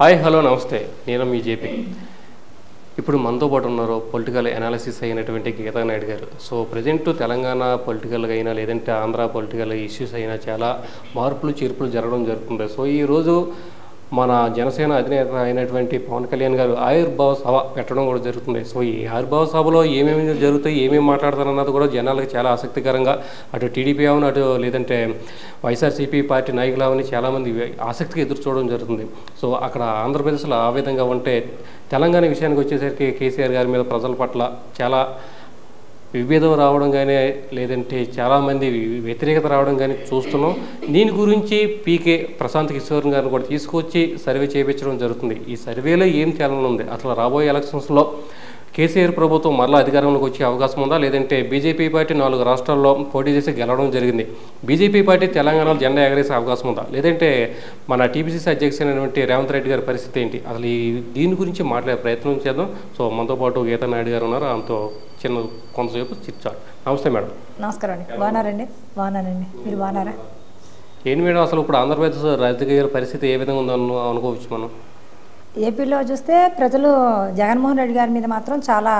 High hello नमस्ते నేను మీ JP ఇప్పుడు మనతో పాటు ఉన్నారు పొలిటికల్ అనాలిసిస్ అయినటువంటి గీతా నాయుడు గారు। సో ప్రెజెంట్ తెలంగాణ పొలిటికల్ గా అయినా లేదంటే ఆంధ్ర పొలిటికల్ ఇష్యూస్ అయినా చాలా మార్పులు చేర్పులు జరగడం జరుగుతుంది। సో ఈ రోజు మన జనసేన అధినేత అయినటువంటి పవన్ కళ్యాణ్ గారు ఆయుర్భావ సభ పెట్టడం కూడా జరుగుతుంది। సో ఈ ఆయుర్భావ సభలో ఏమేమి జరుగుతాయి ఏమేమి మాట్లాడతారు అన్నది కూడా జనాలకు చాలా ఆసక్తికరంగా అటు టీడీపీ అవును అటు లేదంటే వైఎస్ఆర్సీపీ పార్టీ నాయకులు అవును చాలామంది ఆసక్తిగా ఎదురు చూడడం జరుగుతుంది। సో అక్కడ ఆంధ్రప్రదేశ్లో ఆ విధంగా ఉంటే తెలంగాణ విషయానికి వచ్చేసరికి కేసీఆర్ గారి మీద ప్రజల పట్ల చాలా విభేదం రావడం కానీ లేదంటే చాలామంది వ్యతిరేకత రావడం కానీ చూస్తున్నాం। దీని గురించి పీకే ప్రశాంత్ కిషోర్ గారిని కూడా తీసుకొచ్చి సర్వే చేయించడం జరుగుతుంది। ఈ సర్వేలో ఏం తేలన ఉంది, అసలు రాబోయే ఎలక్షన్స్లో కేసీఆర్ ప్రభుత్వం మరలా అధికారంలోకి వచ్చే అవకాశం ఉందా లేదంటే బీజేపీ పార్టీ 4 రాష్ట్రాల్లో పోటీ చేసి గెలవడం జరిగింది, బీజేపీ పార్టీ తెలంగాణలో జెండా ఎగరేసే అవకాశం ఉందా లేదంటే మన టీపీసీసీ అధ్యక్షుడైనటువంటి రేవంత్ రెడ్డి గారి పరిస్థితి ఏంటి, అసలు దీని గురించి మాట్లాడే ప్రయత్నం చేద్దాం। సో మనతో పాటు గీతా నాయుడు గారు ఉన్నారు, ఆమెతో చిన్న కొంతసేపు చిట్చాట్। నమస్తే మేడం। నమస్కారం అండి, బాగున్నారండి? బాగున్నానండి, మీరు బాగున్నారా? ఏంటి మేడం అసలు ఇప్పుడు ఆంధ్రప్రదేశ్ రాజకీయాల పరిస్థితి ఏ విధంగా ఉందని అనుకోవచ్చు మనం? ఏపీలో చూస్తే ప్రజలు జగన్మోహన్ రెడ్డి గారి మీద మాత్రం చాలా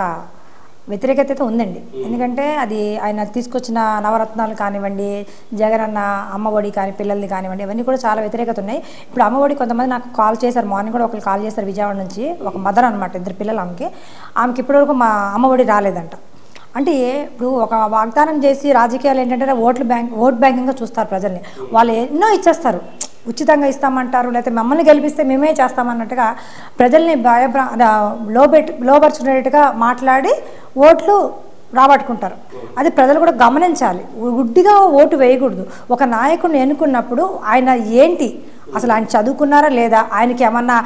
వ్యతిరేకత ఉందండి। ఎందుకంటే అది ఆయన తీసుకొచ్చిన నవరత్నాలు కానివ్వండి, జగన్ అన్న అమ్మఒడి కానీ పిల్లల్ని కానివ్వండి, ఇవన్నీ కూడా చాలా వ్యతిరేకత ఉన్నాయి। ఇప్పుడు అమ్మఒడి కొంతమంది నాకు కాల్ చేశారు, మార్నింగ్ కూడా ఒకరు కాల్ చేశారు విజయవాడ నుంచి, ఒక మదర్ అనమాట, 2 పిల్లలు, ఆమెకి ఇప్పటివరకు మా అమ్మఒడి రాలేదంట। అంటే ఇప్పుడు ఒక వాగ్దానం చేసి రాజకీయాలు ఏంటంటే ఓట్ బ్యాంకింగ్గా చూస్తారు ప్రజల్ని, వాళ్ళు ఎన్నో ఇచ్చేస్తారు, ఉచితంగా ఇస్తామంటారు, లేకపోతే మమ్మల్ని గెలిపిస్తే మేమే చేస్తామన్నట్టుగా ప్రజల్ని లోపరుచుకునేట్టుగా మాట్లాడి ఓట్లు రాబట్టుకుంటారు। అది ప్రజలు కూడా గమనించాలి, గుడ్డిగా ఓటు వేయకూడదు। ఒక నాయకుడిని ఎన్నుకున్నప్పుడు ఆయన ఏంటి, అసలు ఆయన చదువుకున్నారా లేదా, ఆయనకి ఏమన్నా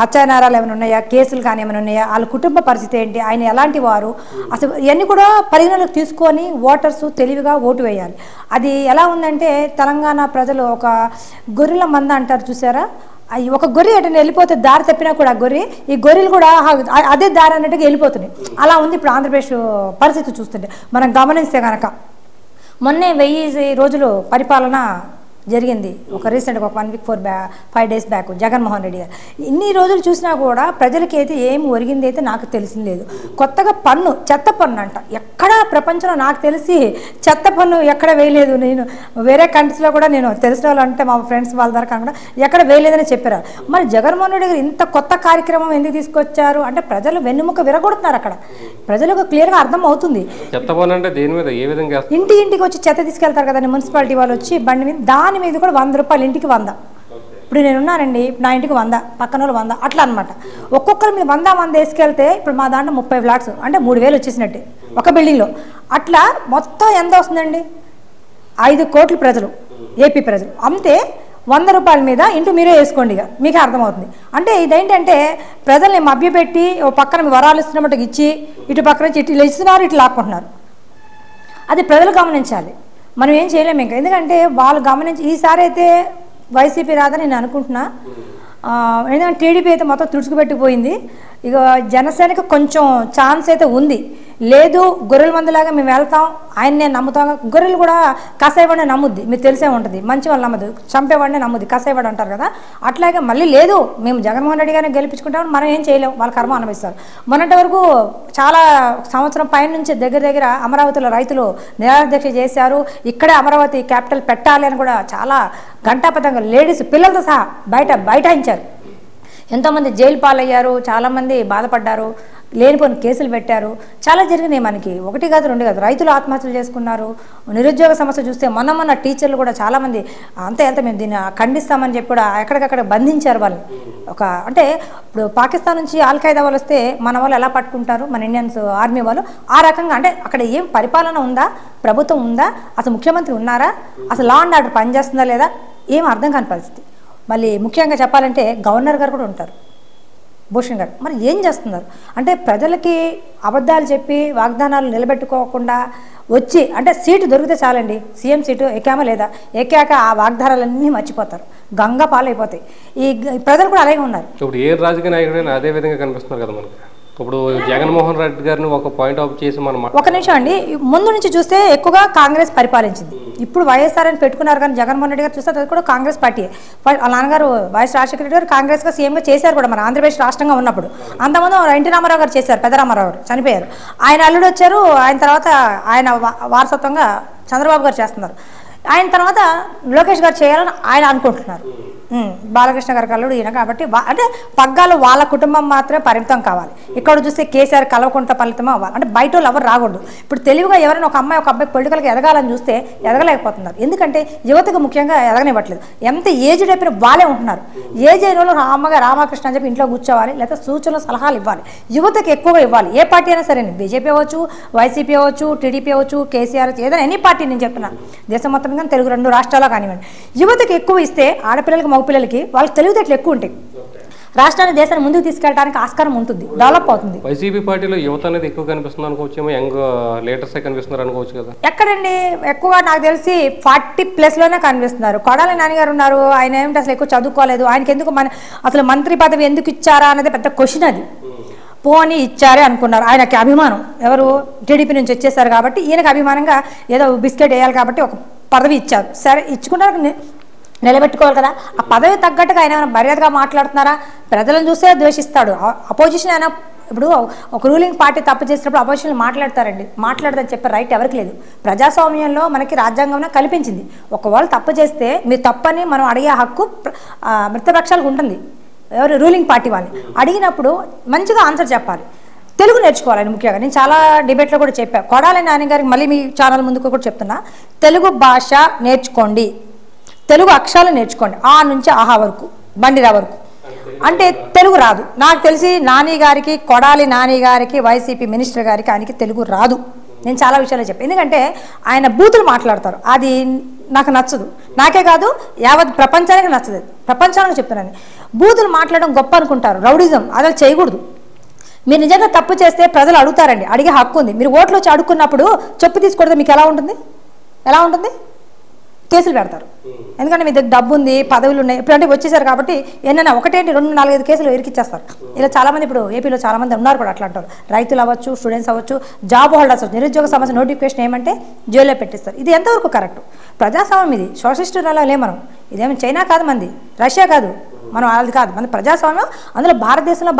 హత్యానేరాలు ఏమైనా ఉన్నాయా, కేసులు కానీ ఏమైనా ఉన్నాయా, వాళ్ళ కుటుంబ పరిస్థితి ఏంటి, ఆయన ఎలాంటి వారు, అసలు ఇవన్నీ కూడా పరిగణలోకి తీసుకొని ఓటర్స్ తెలివిగా ఓటు వేయాలి। అది ఎలా ఉందంటే తెలంగాణ ప్రజలు ఒక గొర్రెల మంద అంటారు చూసారా, ఒక గొర్రె ఎటైనా వెళ్ళిపోతే దారి తప్పినా కూడా గొర్రె, ఈ గొర్రెలు కూడా అదే దారి అన్నట్టుగా వెళ్ళిపోతున్నాయి। అలా ఉంది ఇప్పుడు ఆంధ్రప్రదేశ్ పరిస్థితి చూస్తుంటే మనం గమనిస్తే కనుక। మొన్నే 1000 రోజులు పరిపాలన జరిగింది, ఒక రీసెంట్గా ఒక 5 డేస్ బ్యాక్ జగన్మోహన్ రెడ్డి గారు, ఇన్ని రోజులు చూసినా కూడా ప్రజలకి అయితే ఏం ఒరిగింది అయితే నాకు తెలిసింది లేదు। కొత్తగా పన్ను, చెత్త పన్ను అంట, ఎక్కడ ప్రపంచంలో నాకు తెలిసి చెత్త పన్ను ఎక్కడ వేయలేదు, నేను వేరే కంట్రీస్లో కూడా నేను తెలిసిన వాళ్ళు అంటే మా ఫ్రెండ్స్ వాళ్ళ ద్వారా కాకుండా ఎక్కడ వేయలేదని చెప్పారు। మరి జగన్మోహన్ రెడ్డి గారు ఇంత కొత్త కార్యక్రమం ఎందుకు తీసుకొచ్చారు అంటే ప్రజలు వెన్నుముక విరగొడుతున్నారు, అక్కడ ప్రజలకు క్లియర్గా అర్థం అవుతుంది। చెత్త పన్ను అంటే దేని మీద, ఏ విధంగా ఇంటికి వచ్చి చెత్త తీసుకెళ్తారు కదండి మున్సిపాలిటీ వాళ్ళు వచ్చి బండి మీద, దాని మీద కూడా 100 రూపాయలు, ఇంటికి 100। ఇప్పుడు నేనున్నానండి, నా ఇంటికి 100, పక్కన వాళ్ళు 100, అట్లా అనమాట ఒక్కొక్కరి మీద 100 వేసుకెళ్తే ఇప్పుడు మా దాంట్లో 30 ఫ్లాట్స్ అంటే 3000 వచ్చేసినట్టే ఒక బిల్డింగ్లో, అట్లా మొత్తం ఎంత వస్తుందండి? 5 కోట్లు ప్రజలు, ఏపీ ప్రజలు, అంతే 100 రూపాయల మీద ఇంటూ మీరే వేసుకోండి, ఇక మీకే అర్థమవుతుంది। అంటే ఇదేంటంటే ప్రజల్ని మభ్యపెట్టి ఓ పక్కన వరాలు ఇస్తున్నట్టు ఇచ్చి ఇటు పక్కన నుంచి ఇట్లా ఇస్తున్నారు, ఇట్లా లాక్కుంటున్నారు। అది ప్రజలు గమనించాలి, మనం ఏం చేయలేము ఇంకా, ఎందుకంటే వాళ్ళు గమనించి ఈసారి అయితే వైసీపీ రాదని నేను అనుకుంటున్నా, ఎందుకంటే టీడీపీ అయితే మొత్తం తుడుచుకుపెట్టిపోయింది, ఇక జనసేనకు కొంచెం ఛాన్స్ అయితే ఉంది। లేదు గొర్రెల మందులాగా మేము వెళ్తాం, ఆయన్నే నమ్ముతాం, గొర్రెలు కూడా కసాయవాడిని నమ్ముద్ది, మీకు తెలిసే ఉంటుంది, మంచి వాళ్ళు నమ్మదు, చంపేవాడినే నమ్ముద్ది, కసాయవాడు అంటారు కదా, అట్లాగే మళ్ళీ లేదు మేము జగన్మోహన్ రెడ్డి గారిని గెలిపించుకుంటామని మనం ఏం చేయలేము, వాళ్ళ కర్మ అనుభవిస్తారు। మొన్నటి వరకు చాలా సంవత్సరం పైన నుంచి దగ్గర అమరావతిలో రైతులు నిరాదీక్ష చేశారు, ఇక్కడే అమరావతి క్యాపిటల్ పెట్టాలి అని కూడా చాలా గంటాపథంగా లేడీస్ పిల్లలతో సహా బైఠాయించారు, ఎంతోమంది జైలు పాలయ్యారు, చాలామంది బాధపడ్డారు, లేనిపోని కేసులు పెట్టారు, చాలా జరిగినాయి మనకి, 1 కాదు 2 కాదు, రైతులు ఆత్మహత్యలు చేసుకున్నారు, నిరుద్యోగ సమస్య చూస్తే మొన్న టీచర్లు కూడా చాలామంది అంతే అంత మేము దీన్ని ఖండిస్తామని చెప్పి కూడా ఎక్కడికక్కడ బంధించారు వాళ్ళని, ఒక అంటే ఇప్పుడు పాకిస్తాన్ నుంచి ఆల్ఖైదా వాళ్ళు వస్తే మన వాళ్ళు ఎలా పట్టుకుంటారు, మన ఇండియన్స్ ఆర్మీ వాళ్ళు ఆ రకంగా, అంటే అక్కడ ఏం పరిపాలన ఉందా, ప్రభుత్వం ఉందా, అసలు ముఖ్యమంత్రి ఉన్నారా, అసలు లా అండ్ ఆర్డర్ పనిచేస్తుందా లేదా, ఏం అర్థం కాని పరిస్థితి। మళ్ళీ ముఖ్యంగా చెప్పాలంటే గవర్నర్ గారు కూడా ఉంటారు, భూషణ్ గారు, మరి ఏం చేస్తున్నారు అంటే ప్రజలకి అబద్ధాలు చెప్పి వాగ్దానాలు నిలబెట్టుకోకుండా వచ్చి, అంటే సీటు దొరికితే చాలండి, సీఎం సీటు ఎక్కామా లేదా, ఎక్కాక ఆ వాగ్దానాలన్నీ మర్చిపోతారు, గంగా పాలైపోతాయి, ఈ ప్రజలు కూడా అలాగే ఉన్నారు, ఇప్పుడు ఏ రాజకీయ నాయకుడైనా అదే విధంగా కనిపిస్తున్నారు కదా మనకి। ఇప్పుడు జగన్మోహన్ రెడ్డి గారిని ఒక పాయింట్ అవుట్ చేసి మనం ఒక నిమిషం అండి ముందు నుంచి చూస్తే ఎక్కువగా కాంగ్రెస్ పరిపాలించింది. ఇప్పుడు వైఎస్ఆర్ అని పెట్టుకున్నారు కానీ జగన్మోహన్ రెడ్డి గారు చూస్తే అది కూడా కాంగ్రెస్ పార్టీ. నాన్నగారు వైఎస్ రాజశేఖర రెడ్డి గారు కాంగ్రెస్ గా సీఎంగా చేశారు కూడా మన ఆంధ్రప్రదేశ్ రాష్ట్రంగా ఉన్నప్పుడు. అంతమంది ఎన్టీ రామారావు గారు చేశారు, పెద్ద రామారావు చనిపోయారు, ఆయన అల్లుడు వచ్చారు, ఆయన తర్వాత ఆయన వారసత్వంగా చంద్రబాబు గారు చేస్తున్నారు, ఆయన తర్వాత లోకేష్ గారు చేయాలని ఆయన అనుకుంటున్నారు, బాలకృష్ణ గారి కళ్ళు ఈయన కాబట్టి అంటే పగ్గాలు వాళ్ళ కుటుంబం మాత్రమే పరిమితం కావాలి. ఇక్కడ చూస్తే కేసీఆర్ కలవకుంట ఫలితమే అవ్వాలి అంటే బయట వాళ్ళు ఎవరు రాకూడదు. ఇప్పుడు తెలివిగా ఎవరైనా ఒక అమ్మాయి ఒక అబ్బాయి పొలిటికల్గా ఎదగాలని చూస్తే ఎదగలేకపోతున్నారు. ఎందుకంటే యువతకు ముఖ్యంగా ఎదగనివ్వట్లేదు. ఎంత ఏజ్ అయిపోయినా వాళ్ళే ఉంటున్నారు. ఏజ్ అయిన వాళ్ళు అమ్మగా రామకృష్ణ అని చెప్పి ఇంట్లో కూర్చోవాలి, లేదా సూచనలు సలహాలు ఇవ్వాలి, యువతకు ఎక్కువగా ఇవ్వాలి. ఏ పార్టీ అయినా సరే, బీజేపీ అవ్వచ్చు, వైసీపీ అవ్వచ్చు, టీడీపీ అవ్వచ్చు, కేసీఆర్ ఏదైనా ఎన్ని పార్టీ నేను చెప్తున్నాను, దేశం మొత్తం కానీ తెలుగు రెండు రాష్ట్రాల్లో కానివ్వండి, యువతకు ఎక్కువ ఇస్తే ఆడపిల్లలకు పిల్లలకి వాళ్ళకి తెలివితేటలు ఎక్కువ ఉంటాయి. రాష్ట్రాన్ని దేశాన్ని ముందుకు తీసుకెళ్ళడానికి ఆస్కారం ఉంటుంది, డెవలప్ అవుతుంది. వైసీపీ పార్టీలో యువత అనేది ఎక్కువ కనిపిస్తుంది అనుకోవచ్చేమో, యంగ్ లీడర్స్ కనిపిస్తున్నారు అనుకోవచ్చు కదా. ఎక్కడండి ఎక్కువగా నాకు తెలిసి 40+ లోనే కనిపిస్తున్నారు. కొడాలి నాన్నగారు ఉన్నారు, ఆయన ఏమిటి అసలు ఎక్కువ చదువుకోలేదు, ఆయనకి ఎందుకు మన అసలు మంత్రి పదవి ఎందుకు ఇచ్చారా అనేది పెద్ద క్వశ్చన్. అది పోనీ ఇచ్చారే అనుకున్నారు, ఆయనకి అభిమానం, ఎవరు టీడీపీ నుంచి వచ్చేసారు కాబట్టి ఈయనకు అభిమానంగా ఏదో బిస్కెట్ వేయాలి కాబట్టి ఒక పదవి ఇచ్చారు. సరే ఇచ్చుకున్నారు, నిలబెట్టుకోవాలి కదా. ఆ పదవి తగ్గట్టుగా ఆయన ఏమైనా మర్యాదగా మాట్లాడుతున్నారా? ప్రజలను చూస్తే ద్వేషిస్తాడు. అపోజిషన్ అయినా ఇప్పుడు ఒక రూలింగ్ పార్టీ తప్పు చేసినప్పుడు అపోజిషన్లు మాట్లాడతారండి, మాట్లాడదని చెప్పే రైట్ ఎవరికి లేదు. ప్రజాస్వామ్యంలో మనకి రాజ్యాంగంలో కల్పించింది, ఒకవేళ తప్పు చేస్తే మీరు తప్పని మనం అడిగే హక్కు మిత్రపక్షాలకు ఉంటుంది. ఎవరు రూలింగ్ పార్టీ వాళ్ళని అడిగినప్పుడు మంచిగా ఆన్సర్ చెప్పాలి, తెలుగు నేర్చుకోవాలని ముఖ్యంగా. నేను చాలా డిబేట్లో కూడా చెప్పాను, కొడాలి నాన్నగారికి మళ్ళీ మీ ఛానల్ ముందుకు కూడా చెప్తున్నా, తెలుగు భాష నేర్చుకోండి, తెలుగు అక్షరాలు నేర్చుకోండి, ఆ నుంచి ఆహా వరకు బండిరా వరకు. అంటే తెలుగు రాదు నాకు తెలిసి నాని గారికి, కొడాలి నాని గారికి, వైసీపీ మినిస్టర్ గారికి ఆయనకి తెలుగు రాదు. నేను చాలా విషయాలు చెప్పాను, ఎందుకంటే ఆయన బూతులు మాట్లాడతారు, అది నాకు నచ్చదు. నాకే కాదు యావత్ ప్రపంచానికి నచ్చదు, ప్రపంచానికి చెప్తున్నాను. బూతులు మాట్లాడడం గొప్ప అనుకుంటారు, రౌడిజం అసలు చేయకూడదు. మీరు నిజంగా తప్పు చేస్తే ప్రజలు అడుగుతారండి, అడిగే హక్కు ఉంది. మీరు ఓట్లు వచ్చి అడుక్కున్నప్పుడు చెప్పు తీసుకోవడం మీకు ఎలా ఉంటుంది? ఎలా ఉంటుంది? కేసులు పెడతారు, ఎందుకంటే మీ దగ్గర డబ్బు ఉంది, పదవులు ఉన్నాయి. ఇప్పుడు అంటే వచ్చేసారు కాబట్టి ఏమైనా ఒకటేంటి 2, 4, 5 కేసులు ఇరికిచ్చేస్తారు. ఇలా చాలామంది ఇప్పుడు ఏపీలో చాలామంది ఉన్నారు కూడా అట్లా అంటారు. రైతులు అవ్వచ్చు, స్టూడెంట్స్ అవ్వచ్చు, జాబ్ హోల్డర్స్ అవ్వచ్చు, నిరుద్యోగ సమస్య నోటిఫికేషన్ ఏమంటే జైల్లో పెట్టిస్తారు. ఇది ఎంతవరకు కరెక్ట్? ప్రజాస్వామ్యం ఇది, సోషలిస్టులలో లే మనం, ఇదేమి చైనా కాదు, మంది రష్యా కాదు, మనం అది కాదు, మన ప్రజాస్వామ్యం. అందులో భారతదేశంలో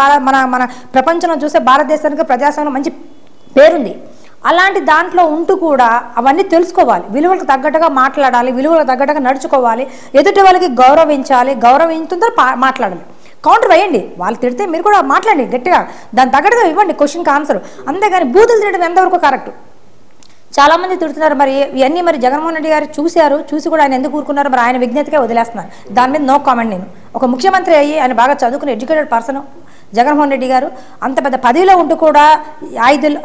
మన ప్రపంచంలో చూస్తే భారతదేశానికి ప్రజాస్వామ్యం మంచి పేరుంది. అలాంటి దాంట్లో ఉంటూ కూడా అవన్నీ తెలుసుకోవాలి, విలువలకు తగ్గట్టుగా మాట్లాడాలి, విలువలకు తగ్గట్టుగా నడుచుకోవాలి, ఎదుటి వాళ్ళకి గౌరవించాలి, గౌరవించుతో మాట్లాడాలి. కౌంటర్ వేయండి, వాళ్ళు తిడితే మీరు కూడా మాట్లాడండి గట్టిగా, దాని తగ్గట్టుగా ఇవ్వండి క్వశ్చన్కి ఆన్సర్. అంతేగాని బూతులు తినడం ఎంతవరకు కరెక్ట్? చాలామంది తిడుతున్నారు, మరి ఇవన్నీ మరి జగన్మోహన్ రెడ్డి గారు చూశారు, చూసి కూడా ఆయన ఎందుకు ఊరుకున్నారు? మరి ఆయన విజ్ఞతకే వదిలేస్తున్నారు, దాని మీద నో కామెంట్. నేను ఒక ముఖ్యమంత్రి అయ్యి ఆయన బాగా చదువుకుని ఎడ్యుకేటెడ్ పర్సన్ జగన్మోహన్ రెడ్డి గారు అంత పెద్ద పదవిలో ఉంటూ కూడా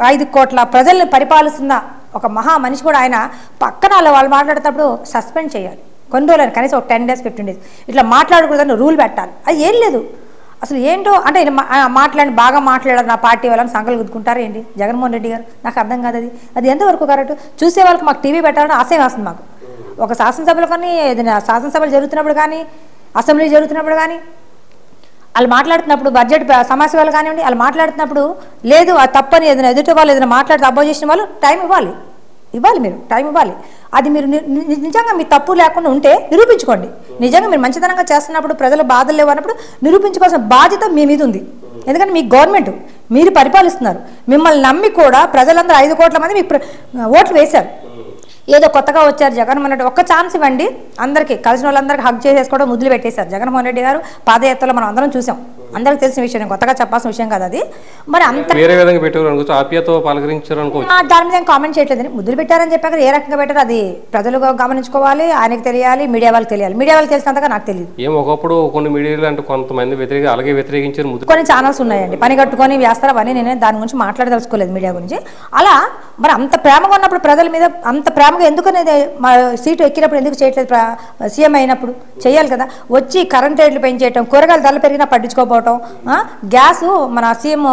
5 కోట్ల ప్రజల్ని పరిపాలిస్తున్న ఒక మహా మనిషి కూడా ఆయన పక్కన వాళ్ళు మాట్లాడేటప్పుడు సస్పెండ్ చేయాలి, కొన్ని రోజులు కనీసం ఒక 10 days 15 days ఇట్లా మాట్లాడకూడదని రూల్ పెట్టాలి. అది ఏం లేదు అసలు, ఏంటో అంటే మాట్లాడి బాగా మాట్లాడారు నా పార్టీ వాళ్ళని సంకలు గుద్దుకుంటారు ఏంటి జగన్మోహన్ రెడ్డి గారు? నాకు అర్థం కాదు అది, అది ఎంతవరకు కరెక్ట్? చూసే వాళ్ళకి మాకు టీవీ పెట్టాలని ఆశయం వస్తుంది. మాకు ఒక శాసనసభలో కానీ, ఏదైనా శాసనసభలు జరుగుతున్నప్పుడు కానీ, అసెంబ్లీ జరుగుతున్నప్పుడు కానీ, వాళ్ళు మాట్లాడుతున్నప్పుడు బడ్జెట్ సమావేశాలు కానివ్వండి, వాళ్ళు మాట్లాడుతున్నప్పుడు లేదు అది తప్పని ఏదైనా ఎదుటి వాళ్ళు ఏదైనా మాట్లాడితే అపోజిషన్ వాళ్ళు టైం ఇవ్వాలి, మీరు టైం ఇవ్వాలి. అది మీరు నిజంగా మీ తప్పు లేకుండా ఉంటే నిరూపించుకోండి. నిజంగా మీరు మంచితనంగా చేస్తున్నప్పుడు, ప్రజలు బాధలు లేవు అన్నప్పుడు నిరూపించుకోవాల్సిన బాధ్యత మీ మీద ఉంది. ఎందుకంటే మీ గవర్నమెంట్, మీరు పరిపాలిస్తున్నారు, మిమ్మల్ని నమ్మి కూడా ప్రజలందరూ 5 కోట్ల మంది మీకు ఓట్లు వేశారు. ఏదో కొత్తగా వచ్చారు జగన్మోహన్ రెడ్డి, ఒక్క ఛాన్స్ ఇవ్వండి అందరికీ, కలిసిన వాళ్ళందరికీ హక్ చేసేసుకోవడం ముద్దులు పెట్టేశారు. జగన్మోహన్ రెడ్డి గారు పాదయాత్రలో మనం అందరం చూసాం, అందరికి తెలిసిన విషయం, కొత్తగా చెప్పాల్సిన విషయం కాదు అది. మరి అంత వేరే విధంగా పెట్టారు, దాని మీద కామెంట్ చేయట్లేదు. ముద్దులు పెట్టారని చెప్పాక ఏ రకంగా పెట్టారు అది ప్రజలు గమనించుకోవాలి, ఆయనకు తెలియాలి, మీడియా వాళ్ళకి తెలియాలి. మీడియా వాళ్ళు తెలిసినంతగా నాకు తెలియదు. ఏమొకప్పుడు కొన్ని మీడియాలు అంటే కొంతమంది వ్యతిరేక అలాగే వ్యతిరేకించారు, కొన్ని ఛానల్స్ ఉన్నాయండి పని కట్టుకొని వేస్తారు అవన్నీ, నేను దాని గురించి మాట్లాడదలుచుకోలేదు మీడియా గురించి. అలా మరి అంత ప్రేమగా ఉన్నప్పుడు ప్రజల మీద అంత ప్రేమ ఎందుకనేది మా సీటు ఎక్కినప్పుడు ఎందుకు చేయట్లేదు? సీఎం అయినప్పుడు చేయాలి కదా. వచ్చి కరెంట్ రేట్లు పెంచేయటం, కూరగాయల ధరలు పెరిగినా పట్టించుకోపోవటం, గ్యాస్ మన సీఎం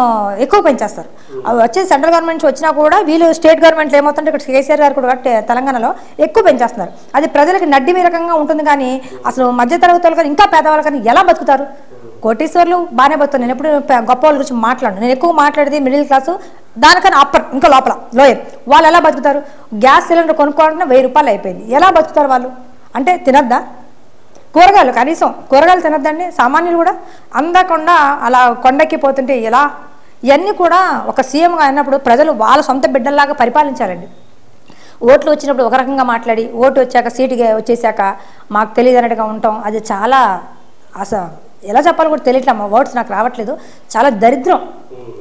ఎక్కువ పెంచేస్తారు. అవి వచ్చేది సెంట్రల్ గవర్నమెంట్ నుంచి వచ్చినా కూడా వీళ్ళు స్టేట్ గవర్నమెంట్లో ఏమవుతుంటే ఇక్కడ కేసీఆర్ గారు కూడా తెలంగాణలో ఎక్కువ పెంచేస్తున్నారు. అది ప్రజలకు నడ్డి రకంగా ఉంటుంది, కానీ అసలు మధ్యతరగతి వాళ్ళు కానీ ఇంకా పేదవాళ్ళు కానీ ఎలా బతుకుతారు? కోటీశ్వర్లు బానే బతున్నారు. నేను ఎప్పుడు గొప్ప వాళ్ళ గురించి మాట్లాడను. నేను ఎక్కువ మాట్లాడేది మిడిల్ క్లాస్, దానికన్నా అప్పర్ ఇంకా లోపల లోయర్ వాళ్ళు ఎలా బతుకుతారు? గ్యాస్ సిలిండర్ కొనుక్కోవాలంటే 1000 రూపాయలు అయిపోయింది. ఎలా బతుకుతారు వాళ్ళు? అంటే తినద్దా? కూరగాయలు కనీసం కూరగాయలు తినద్దండి సామాన్యులు కూడా. అందకుండా అలా కొండకి పోతుంటే ఎలా? ఇవన్నీ కూడా ఒక సీఎంగా అయినప్పుడు ప్రజలు వాళ్ళ సొంత బిడ్డల్లాగా పరిపాలించాలండి. ఓట్లు వచ్చినప్పుడు ఒక రకంగా మాట్లాడి ఓటు వచ్చాక సీటుగా వచ్చేసాక మాకు తెలియదు అన్నట్టుగా ఉంటాం. అది చాలా అసలు ఎలా చెప్పాలో కూడా తెలియట్లేదు. మా వర్డ్స్ నాకు రావట్లేదు. చాలా దరిద్రం,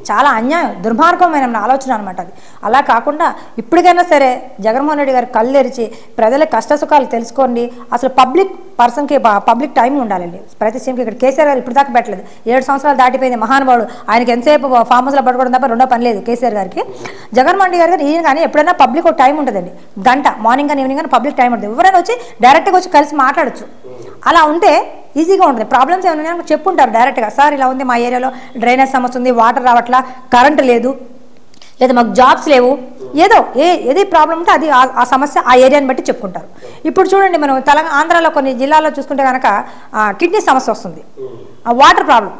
చాలా అన్యాయం, దుర్మార్గమైన ఆలోచన అనమాట అది. అలా కాకుండా ఇప్పటికైనా సరే జగన్మోహన్ రెడ్డి గారు కళ్ళు తెరిచి ప్రజల కష్ట సుఖాలు తెలుసుకోండి. అసలు పబ్లిక్ పర్సన్కి పబ్లిక్ టైం ఉండాలండి ప్రతి సీఎంకి. ఇక్కడ కేసీఆర్ గారు ఇప్పుడు దాకా పెట్టలేదు. 7 సంవత్సరాలు దాటిపోయింది మహానుభావుడు. ఆయనకి ఎంతసేపు ఫామ్ హౌస్లో పట్టుకోవడం తప్ప రెండో పని లేదు కేసీఆర్ గారికి. జగన్మోహన్ రెడ్డి గారు ఈయన కానీ ఎప్పుడైనా పబ్లిక్ ఒక టైం ఉంటుందండి, గంట మార్నింగ్ కానీ ఈవినింగ్ కానీ పబ్లిక్ టైం ఉంటుంది. ఎవరైనా వచ్చి డైరెక్ట్గా వచ్చి కలిసి మాట్లాడచ్చు. అలా ఉంటే ఈజీగా ఉంటుంది. ప్రాబ్లమ్స్ ఏమైనా చెప్పుంటారు డైరెక్ట్గా, సార్ ఇలా ఉంది మా ఏరియాలో డ్రైనేజ్ సమస్య ఉంది, వాటర్ రావట్లా, కరెంట్ లేదు, లేదా మాకు జాబ్స్ లేవు, ఏదో ఏది ప్రాబ్లం ఉంటే అది ఆ సమస్య ఆ ఏరియాని బట్టి చెప్పుకుంటారు. ఇప్పుడు చూడండి మనం ఆంధ్రాలో కొన్ని జిల్లాల్లో చూసుకుంటే కనుక కిడ్నీ సమస్య వస్తుంది, వాటర్ ప్రాబ్లం.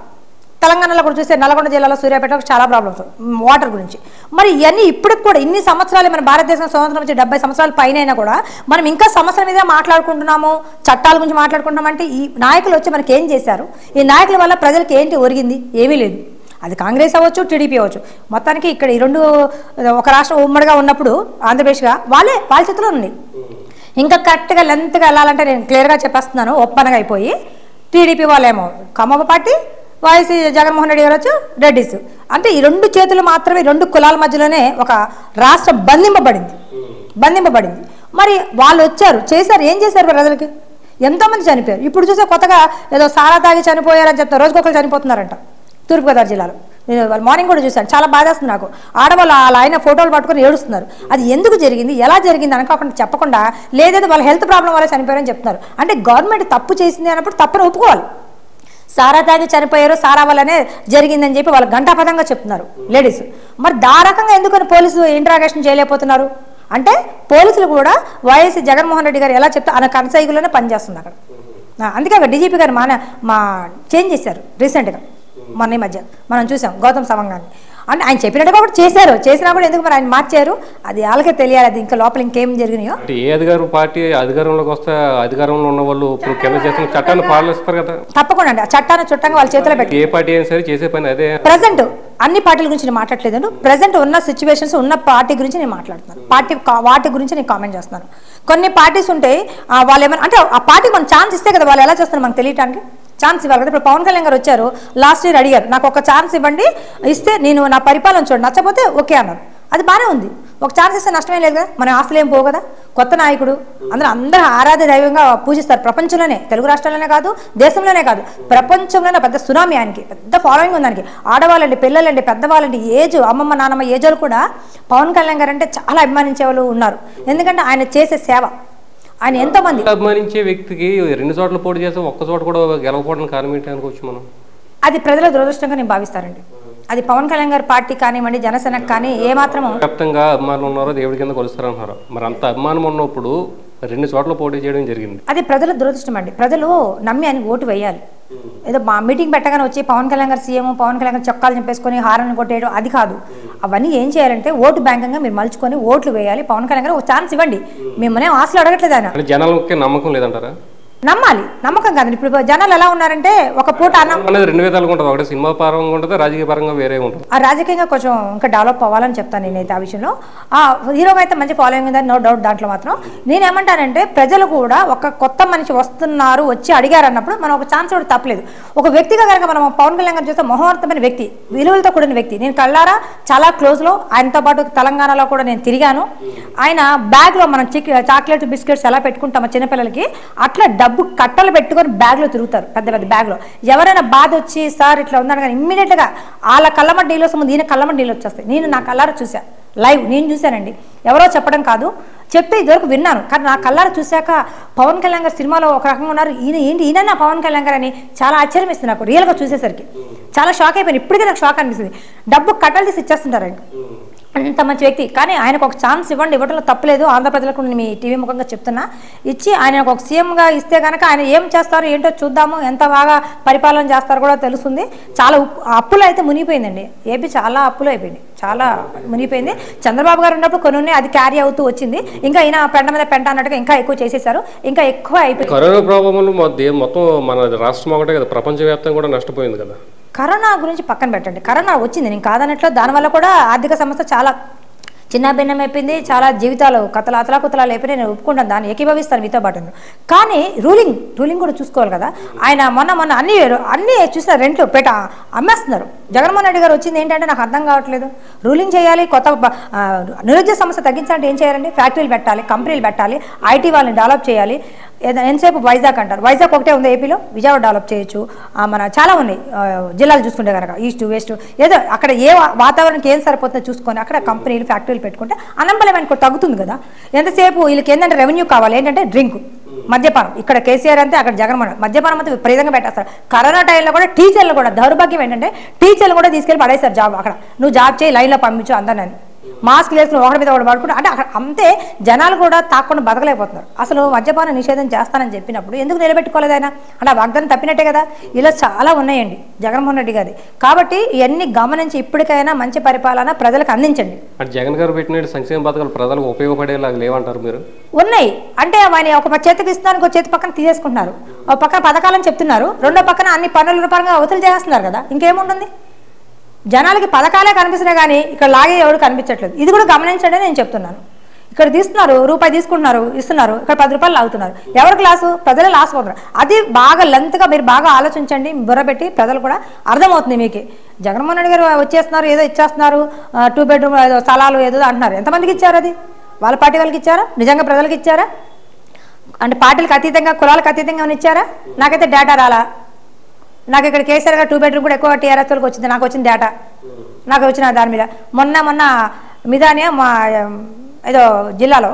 తెలంగాణలో కూడా చూస్తే నల్గొండ జిల్లాలో సూర్యాపేటలో చాలా ప్రాబ్లమ్స్ వాటర్ గురించి. మరి ఇవన్నీ ఇప్పటికి కూడా ఇన్ని సంవత్సరాలు మన భారతదేశం స్వతంత్రం వచ్చి 70 సంవత్సరాల పైన అయినా కూడా మనం ఇంకా సమస్యల మీద మాట్లాడుకుంటున్నాము, చట్టాల గురించి మాట్లాడుకుంటున్నాం. అంటే ఈ నాయకులు వచ్చి మనకి ఏం చేశారు? ఈ నాయకుల వల్ల ప్రజలకు ఏంటి ఒరిగింది? ఏమీ లేదు. అది కాంగ్రెస్ అవ్వచ్చు, టీడీపీ అవ్వచ్చు. మొత్తానికి ఇక్కడ ఈ రెండు ఒక రాష్ట్రం ఉమ్మడిగా ఉన్నప్పుడు ఆంధ్రప్రదేశ్గా వాళ్ళ చేతిలో ఉంది. ఇంకా కరెక్ట్గా లెంత్గా వెళ్ళాలంటే నేను క్లియర్గా చెప్పేస్తున్నాను, ఒప్పనగా అయిపోయి టీడీపీ వాళ్ళేమో కమ్మబ పార్టీ, వైసీ జగన్మోహన్ రెడ్డి గారు వచ్చి రెడ్డిస్. అంటే ఈ రెండు చేతులు మాత్రమే, రెండు కులాల మధ్యలోనే ఒక రాష్ట్రం బంధింపబడింది. మరి వాళ్ళు వచ్చారు, చేశారు, ఏం చేశారు? ప్రజలకి ఎంతోమంది చనిపోయారు. ఇప్పుడు చూసే కొత్తగా ఏదో సారా తాగి చనిపోయారని చెప్తారు, రోజుకొకరు చనిపోతున్నారంట తూర్పుగోదావరి జిల్లాలో. నేను వాళ్ళు మార్నింగ్ కూడా చూశాను, చాలా బాధేస్తుంది నాకు. ఆడవాళ్ళు అలా ఆయన ఫోటోలు పట్టుకొని ఏడుస్తున్నారు. అది ఎందుకు జరిగింది, ఎలా జరిగింది అనుకోకుండా చెప్పకుండా లేదేదో వాళ్ళ హెల్త్ ప్రాబ్లం వల్ల చనిపోయారని చెప్తున్నారు. అంటే గవర్నమెంట్ తప్పు చేసింది అన్నప్పుడు తప్పును ఒప్పుకోవాలి. సారా తాగి చనిపోయారు, సారా వల్లనే జరిగిందని చెప్పి వాళ్ళు గంటాపదంగా చెప్తున్నారు లేడీస్. మరి దా రకంగా ఎందుకని పోలీసులు ఇంట్రాగేషన్ చేయలేకపోతున్నారు? అంటే పోలీసులు కూడా వైఎస్ జగన్మోహన్ రెడ్డి గారు ఎలా చెప్తే ఆయన కనసైగులోనే పనిచేస్తుంది అక్కడ. అందుకే అక్కడ డీజీపీ గారు మా చేంజ్ చేశారు రీసెంట్గా, మొన్న ఈ మధ్య మనం చూసాం గౌతమ్ సవంగాన్ని. అంటే ఆయన చెప్పినట్టుగా కూడా చేశారు, చేసినా కూడా ఎందుకు మరి ఆయన మార్చారు? అది వాళ్ళకే తెలియాలి. అది ఇంకా లోపల ఇంకేం జరిగినాయో. ఏ అధికారం పార్టీ అధికారంలోకి వస్తే అధికారంలో ఉన్న వాళ్ళు చట్టాన్ని పాలిస్తారు కదా, తప్పకుండా అండి. ఆ చట్టాన్ని చుట్టంగా వాళ్ళ చేతిలో పెట్టి ఏ పార్టీ అయినా సరే చేసే పని అదే. ప్రజెంట్ అన్ని పార్టీల గురించి నేను మాట్లాడలేదు. ప్రజెంట్ ఉన్న సిచ్యువేషన్స్, ఉన్న పార్టీ గురించి నేను మాట్లాడుతున్నాను. పార్టీ వాటి గురించి నేను కామెంట్ చేస్తున్నాను. కొన్ని పార్టీస్ ఉంటాయి వాళ్ళు ఏమైనా అంటే ఆ పార్టీకి మనం ఛాన్స్ ఇస్తే కదా వాళ్ళు ఎలా చేస్తున్నారు మనకు తెలియటానికి ఛాన్స్ ఇవ్వాలి కదా. ఇప్పుడు పవన్ కళ్యాణ్ గారు వచ్చారు, లాస్ట్ ఇయర్ అడిగారు నాకు ఒక ఛాన్స్ ఇవ్వండి, ఇస్తే నేను నా పరిపాలన చూడండి, నచ్చపోతే ఓకే అన్నారు. అది బాగానే ఉంది, ఒక ఛాన్స్ ఇస్తే నష్టమే లేదు కదా, మన ఆస్తులు ఏం పోవు కదా. కొత్త నాయకుడు అందరూ ఆరాధ్య దైవంగా పూజిస్తారు ప్రపంచంలోనే, తెలుగు రాష్ట్రాల్లోనే కాదు, దేశంలోనే కాదు, ప్రపంచంలోనే. పెద్ద సునామీ ఆయనకి, పెద్ద ఫాలోయింగ్ ఉంది ఆయనకి. ఆడవాళ్ళండి, పిల్లలండి, పెద్దవాళ్ళండి, ఏజ్ అమ్మమ్మ నాన్నమ్మ ఏజ్ వాళ్ళు కూడా పవన్ కళ్యాణ్ గారు అంటే చాలా అభిమానించే వాళ్ళు ఉన్నారు. ఎందుకంటే ఆయన చేసే సేవ ఆయన ఎంతోమంది అభిమానించే వ్యక్తికి 2 చోట్ల పోటీ చేసి ఒక్క చోట కూడా గెలవకూడని కారణం ఏంటి అనుకోవచ్చు మనం? అది ప్రజల దురదృష్టంగా నేను భావిస్తానండి. అది పవన్ కళ్యాణ్ గారి పార్టీ కానివ్వండి, జనసేనకు కానీ ఏమాత్రం వ్యాప్తంగా అభిమానులు ఉన్నారో దేవుడి కింద కొలుస్తారు అంటారు. మరి అంత అభిమానం ఉన్నప్పుడు 2 చోట్ల పోటీ చేయడం జరిగింది, అది ప్రజల దురదృష్టం అండి. ప్రజలు నమ్మి ఆయనకు ఓటు వేయాలి. ఏదో మా మీటింగ్ పెట్టగానే వచ్చి పవన్ కళ్యాణ్ గారు సీఎం, పవన్ కళ్యాణ్ గారు చొక్కాలు చంపేసుకొని హారాన్ని కొట్టేయడం అది కాదు. అవన్నీ ఏం చేయాలంటే ఓటు బ్యాంకంగా మీరు మలుచుకొని ఓట్లు వేయాలి. పవన్ కళ్యాణ్ గారు ఒక ఛాన్స్ ఇవ్వండి, మిమ్మల్ని ఆశలు అడగట్లేదు ఆయన. జనాలకి నమ్మకం లేదంటారా? నమ్మాలి, నమ్మకం కాదండి. ఇప్పుడు జనాలు ఎలా ఉన్నారంటే ఒక పూట అన్నం 2 విధాలుగా ఉంటుంది, ఒకటి సినిమా పరంగా ఉంటుంది, రాజకీయ పరంగా వేరే ఉంటుంది. ఆ రాజకీయంగా కొంచెం ఇంకా డెవలప్ అవ్వాలని చెప్తాను నేనైతే ఆ విషయంలో. ఆ హీరోగా అయితే మంచి ఫాలోయింగ్ ఉందని నో డౌట్, దాంట్లో మాత్రం నేనేమంటానంటే ప్రజలు కూడా ఒక కొత్త మనిషి వస్తున్నారు, వచ్చి అడిగారు అన్నప్పుడు మనం ఒక ఛాన్స్ కూడా తప్పలేదు. ఒక వ్యక్తిగా కనుక మనం పవన్ కళ్యాణ్ గారు చూస్తే మహోన్నతమైన వ్యక్తి, విలువలతో కూడిన వ్యక్తి. నేను కళ్ళారా చాలా క్లోజ్లో ఆయనతో పాటు తెలంగాణలో కూడా నేను తిరిగాను. ఆయన బ్యాగ్లో మనం చాక్లెట్ బిస్కెట్స్ ఎలా పెట్టుకుంటామో చిన్నపిల్లలకి, అట్లా డబ్బు కట్టలు పెట్టుకొని బ్యాగ్లో తిరుగుతారు పెద్ద పెద్ద బ్యాగ్లో. ఎవరైనా బాధ వచ్చి సార్ ఇట్లా ఉందని కానీ ఇమ్మీడియట్గా వాళ్ళ కళ్ళమట్ డీల్ వస్తుంది, ఈయన కళ్ళమట్ డీల్ వచ్చేస్తాయి. నేను నా కళ్ళారా చూశాను, లైవ్ నేను చూశానండి, ఎవరో చెప్పడం కాదు, చెప్తే ఇదివరకు విన్నాను. కానీ నా కళ్ళారా చూశాక పవన్ కళ్యాణ్ గారు సినిమాలో ఒక రకంగా ఉన్నారు, ఈయన పవన్ కళ్యాణ్ గారు అని చాలా ఆశ్చర్యం ఇస్తుంది నాకు. రియల్గా చూసేసరికి చాలా షాక్ అయిపోయింది. ఇప్పటికీ నాకు షాక్ అనిపిస్తుంది. డబ్బు కట్టలు తీసి ఇచ్చేస్తుంటారండి అంత మంచి వ్యక్తి కానీ ఆయనకు ఒక ఛాన్స్ ఇవ్వండి, ఇవ్వడంలో తప్పలేదు. ఆంధ్రప్రదేశ్కు మీ టీవీ ముఖంగా చెప్తున్నా, ఇచ్చి ఆయనకు ఒక సీఎంగా ఇస్తే కనుక ఆయన ఏం చేస్తారో ఏంటో చూద్దాము, ఎంత బాగా పరిపాలన చేస్తారో కూడా తెలుస్తుంది. చాలా అప్పులు అయితే మునిగిపోయిందండి, ఏపీ చాలా అప్పులు అయిపోయింది, చాలా మునిగిపోయింది. చంద్రబాబు గారు ఉన్నప్పుడు కొన్ని అది క్యారీ అవుతూ వచ్చింది, ఇంకా ఈయన పెంట మీద పెంట అన్నట్టుగా ఇంకా ఎక్కువ చేసేసారు, ఇంకా ఎక్కువ అయిపోయింది. కరోనా ప్రాబ్లమ్లు మొత్తం మన రాష్ట్రం ఒకటే కదా, ప్రపంచవ్యాప్తంగా కూడా నష్టపోయింది కదా. కరోనా గురించి పక్కన పెట్టండి, కరోనా వచ్చింది నేను కాదన్నట్లు, దానివల్ల కూడా ఆర్థిక సంస్థ చాలా చిన్న భిన్నం అయిపోయింది, చాలా జీవితాలు కథలాతలాకుతలాలు అయిపోయినాయి. నేను ఒప్పుకుంటాను, దాన్ని ఏకీభవిస్తాను మీతో పాటు. కానీ రూలింగ్ కూడా చూసుకోవాలి కదా. ఆయన మొన్న అన్నీ చూసిన రెంట్లు పెట్ట అమ్మేస్తున్నారు. జగన్మోహన్ రెడ్డి గారు వచ్చింది ఏంటంటే నాకు అర్థం కావట్లేదు. రూలింగ్ చేయాలి, కొత్త నిరుద్యోగ సమస్య తగ్గించాలంటే ఏం చేయాలండి? ఫ్యాక్టరీలు పెట్టాలి, కంపెనీలు పెట్టాలి, ఐటీ వాళ్ళని డెవలప్ చేయాలి. ఎంతసేపు వైజాగ్ అంటారు, వైజాగ్ ఒకటే ఉంది ఏపీలో, విజయవాడ డెవలప్ చేయొచ్చు, మన చాలా ఉన్నాయి జిల్లాలు చూసుకుంటే కనుక, ఈస్ట్ వెస్ట్ ఏదో అక్కడ ఏ వాతావరణానికి ఏం సరిపోతుందో చూసుకొని అక్కడ కంపెనీలు ఫ్యాక్టరీలు పెట్టుకుంటే అనంబలమైన కూడా తగ్గుతుంది కదా. ఎంతసేపు వీళ్ళకి ఏంటంటే రెవెన్యూ కావాలి, ఏంటంటే డ్రింక్ మద్యపానం. ఇక్కడ కేసీఆర్ అంతే, అక్కడ జగన్మోహన్. మద్యపానం అంతా విపరీతంగా పెట్టేస్తారు. కరోనా టైంలో కూడా టీచర్లు కూడా దౌర్భాగ్యం ఏంటంటే టీచర్లు కూడా తీసుకెళ్ళి పడేశారు జాబ్. అక్కడ నువ్వు జాబ్ చేయి, లైన్లో పంపించు అందరిని, మాస్క్ లేసుకుని ఒకటి మీద ఒకటి పడుకుంటే అంటే అక్కడ అంతే జనాలు కూడా తాకుండా బతకలేకపోతున్నారు. అసలు మద్యపాన నిషేధం చేస్తానని చెప్పినప్పుడు ఎందుకు నిలబెట్టుకోలేదు ఆయన? అంటే ఆ వాగ్దానం తప్పినట్టే కదా. ఇలా చాలా ఉన్నాయండి జగన్మోహన్ రెడ్డి గారి. కాబట్టి ఇవన్నీ గమనించి ఇప్పటికైనా మంచి పరిపాలన ప్రజలకు అందించండి. జగన్ గారు పెట్టిన సంక్షేమ పథకాలు ప్రజలకు ఉపయోగపడేలాగా లేవంటారు మీరు? ఉన్నాయి అంటే ఆయన ఒక చేతికి ఇస్తున్నారు, ఇంకో చేతి పక్కన తీసేసుకుంటున్నారు. ఒక పక్కన పథకాలని చెప్తున్నారు, రెండో పక్కన అన్ని పనుల పరంగా అవతలు చేస్తున్నారు కదా. ఇంకేముంటుంది? జనాలకి పథకాలే కనిపిస్తున్నాయి కానీ ఇక్కడ లాగే ఎవరు కనిపించట్లేదు. ఇది కూడా గమనించండి నేను చెప్తున్నాను. ఇక్కడ తీస్తున్నారు, రూపాయి తీసుకుంటున్నారు, ఇస్తున్నారు, ఇక్కడ 10 రూపాయలు లాగుతున్నారు. ఎవరికి లాసు? ప్రజలే లాస్ పోతున్నారు. అది బాగా లెంత్గా మీరు బాగా ఆలోచించండి, బుర్రబెట్టి. ప్రజలు కూడా అర్థమవుతుంది మీకు. జగన్మోహన్ రెడ్డి గారు వచ్చేస్తున్నారు, ఏదో ఇచ్చేస్తున్నారు, 2 బెడ్రూమ్ ఏదో స్థలాలు ఏదో అంటున్నారు. ఎంతమందికి ఇచ్చారు? అది వాళ్ళ పార్టీ వాళ్ళకి ఇచ్చారా? నిజంగా ప్రజలకు ఇచ్చారా? అంటే పార్టీలకు అతీతంగా కులాలకు అతీతంగా ఏమైనా ఇచ్చారా? నాకైతే డేటా రాలా. నాకు ఇక్కడ కేసీఆర్ గారు 2 బెడ్రూమ్ కూడా ఎక్కువ టీఆర్ఎస్ వాళ్ళకి వచ్చింది. నాకు వచ్చిన డేటా, నాకు వచ్చిన దాని మీద మొన్న మిదానే మా ఏదో జిల్లాలో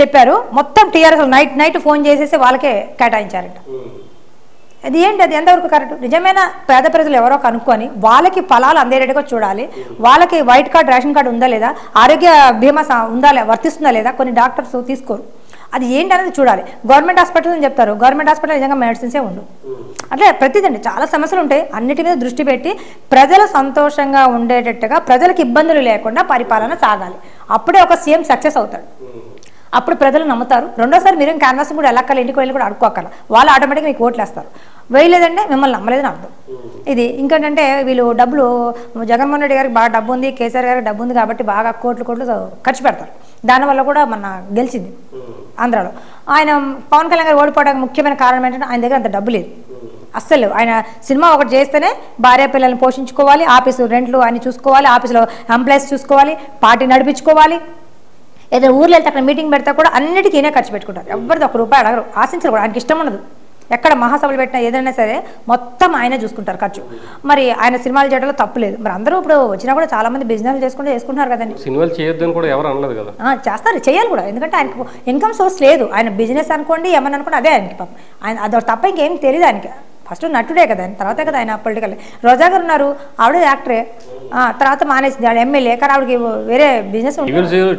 చెప్పారు, మొత్తం టీఆర్ఎస్ నైట్ ఫోన్ చేసేసి వాళ్ళకే కేటాయించారట. అది ఏంటి? అది ఎంతవరకు కరెక్ట్? నిజమైన పేద ప్రజలు ఎవరో కనుక్కొని వాళ్ళకి ఫలాలు అందేటట్టుగా చూడాలి. వాళ్ళకి వైట్ కార్డ్, రేషన్ కార్డు ఉందా లేదా, ఆరోగ్య బీమా ఉందా, వర్తిస్తుందా లేదా, కొన్ని డాక్టర్స్ తీసుకోరు. అది ఏంటి అనేది చూడాలి. గవర్నమెంట్ హాస్పిటల్ అని చెప్తారు, గవర్నమెంట్ హాస్పిటల్ నిజంగా మెడిసిన్సే ఉండవు. అట్లా ప్రతిదండి చాలా సమస్యలు ఉంటాయి. అన్నిటి మీద దృష్టి పెట్టి ప్రజలు సంతోషంగా ఉండేటట్టుగా, ప్రజలకు ఇబ్బందులు లేకుండా పరిపాలన సాగాలి. అప్పుడే ఒక సీఎం సక్సెస్ అవుతాడు, అప్పుడు ప్రజలు నమ్ముతారు. రెండోసారి మీరేం క్యాన్వాస్ కూడా వెళ్ళక్కర్లే, ఇంటికి వెళ్ళి కూడా అడుక్కోక్కర్లా, వాళ్ళు ఆటోమేటిక్గా మీకు ఓట్లు వేస్తారు. వేయలేదంటే మిమ్మల్ని నమ్మలేదని అర్థం. ఇది ఇంకేంటంటే వీళ్ళు డబ్బులు, జగన్మోహన్ రెడ్డి గారికి బాగా డబ్బు ఉంది, కేసీఆర్ గారికి డబ్బు ఉంది కాబట్టి బాగా కోట్లు ఖర్చు పెడతారు. దానివల్ల కూడా మన గెలిచింది ఆంధ్రాలో. ఆయన పవన్ కళ్యాణ్ గారు ఓడిపోవడానికి ముఖ్యమైన కారణం ఏంటంటే ఆయన దగ్గర అంత డబ్బు లేదు, అస్సలు. ఆయన సినిమా ఒకటి చేస్తేనే భార్య పిల్లల్ని పోషించుకోవాలి, ఆఫీసు రెంట్లు ఆయన చూసుకోవాలి, ఆఫీసులో ఎంప్లాయీస్ చూసుకోవాలి, పార్టీ నడిపించుకోవాలి. ఏదైనా ఊర్లో వెళ్తే అక్కడ మీటింగ్ పెడితే కూడా అన్నిటికీ ఈయన ఖర్చు పెట్టుకుంటారు. ఎవరిది 1 రూపాయి అడగరు, ఆశించరు కూడా. ఆయనకి ఇష్టం ఉండదు. ఎక్కడ మహాసభలు పెట్టినా ఏదైనా సరే మొత్తం ఆయనే చూసుకుంటారు ఖర్చు. మరి ఆయన సినిమాలు చేయడంలో తప్పులేదు. మరి అందరూ ఇప్పుడు వచ్చినా కూడా చాలా మంది బిజినెస్ చేసుకుంటున్నారు కదండి. సినిమాలు చేయొద్దని కూడా ఎవరు అనలేదు కదా. చేస్తారు, చేయాలి కూడా. ఎందుకంటే ఆయనకు ఇన్కమ్ సోర్స్ లేదు. ఆయన బిజినెస్ అనుకోండి, ఏమన్నా అనుకోండి, అదే ఆయనకి పాపం. ఆయన అది తప్ప ఇంకేం తెలియదు ఆయనకి. ఫస్ట్ నటుడే కదా ఆయన, తర్వాత కదా ఆయన పొలిటికల్. రోజా గారు ఉన్నారు, ఆవిడ యాక్టరే, తర్వాత మానేసింది. ఆవిడ ఎమ్మెల్యే కానీ ఆవిడకి వేరే బిజినెస్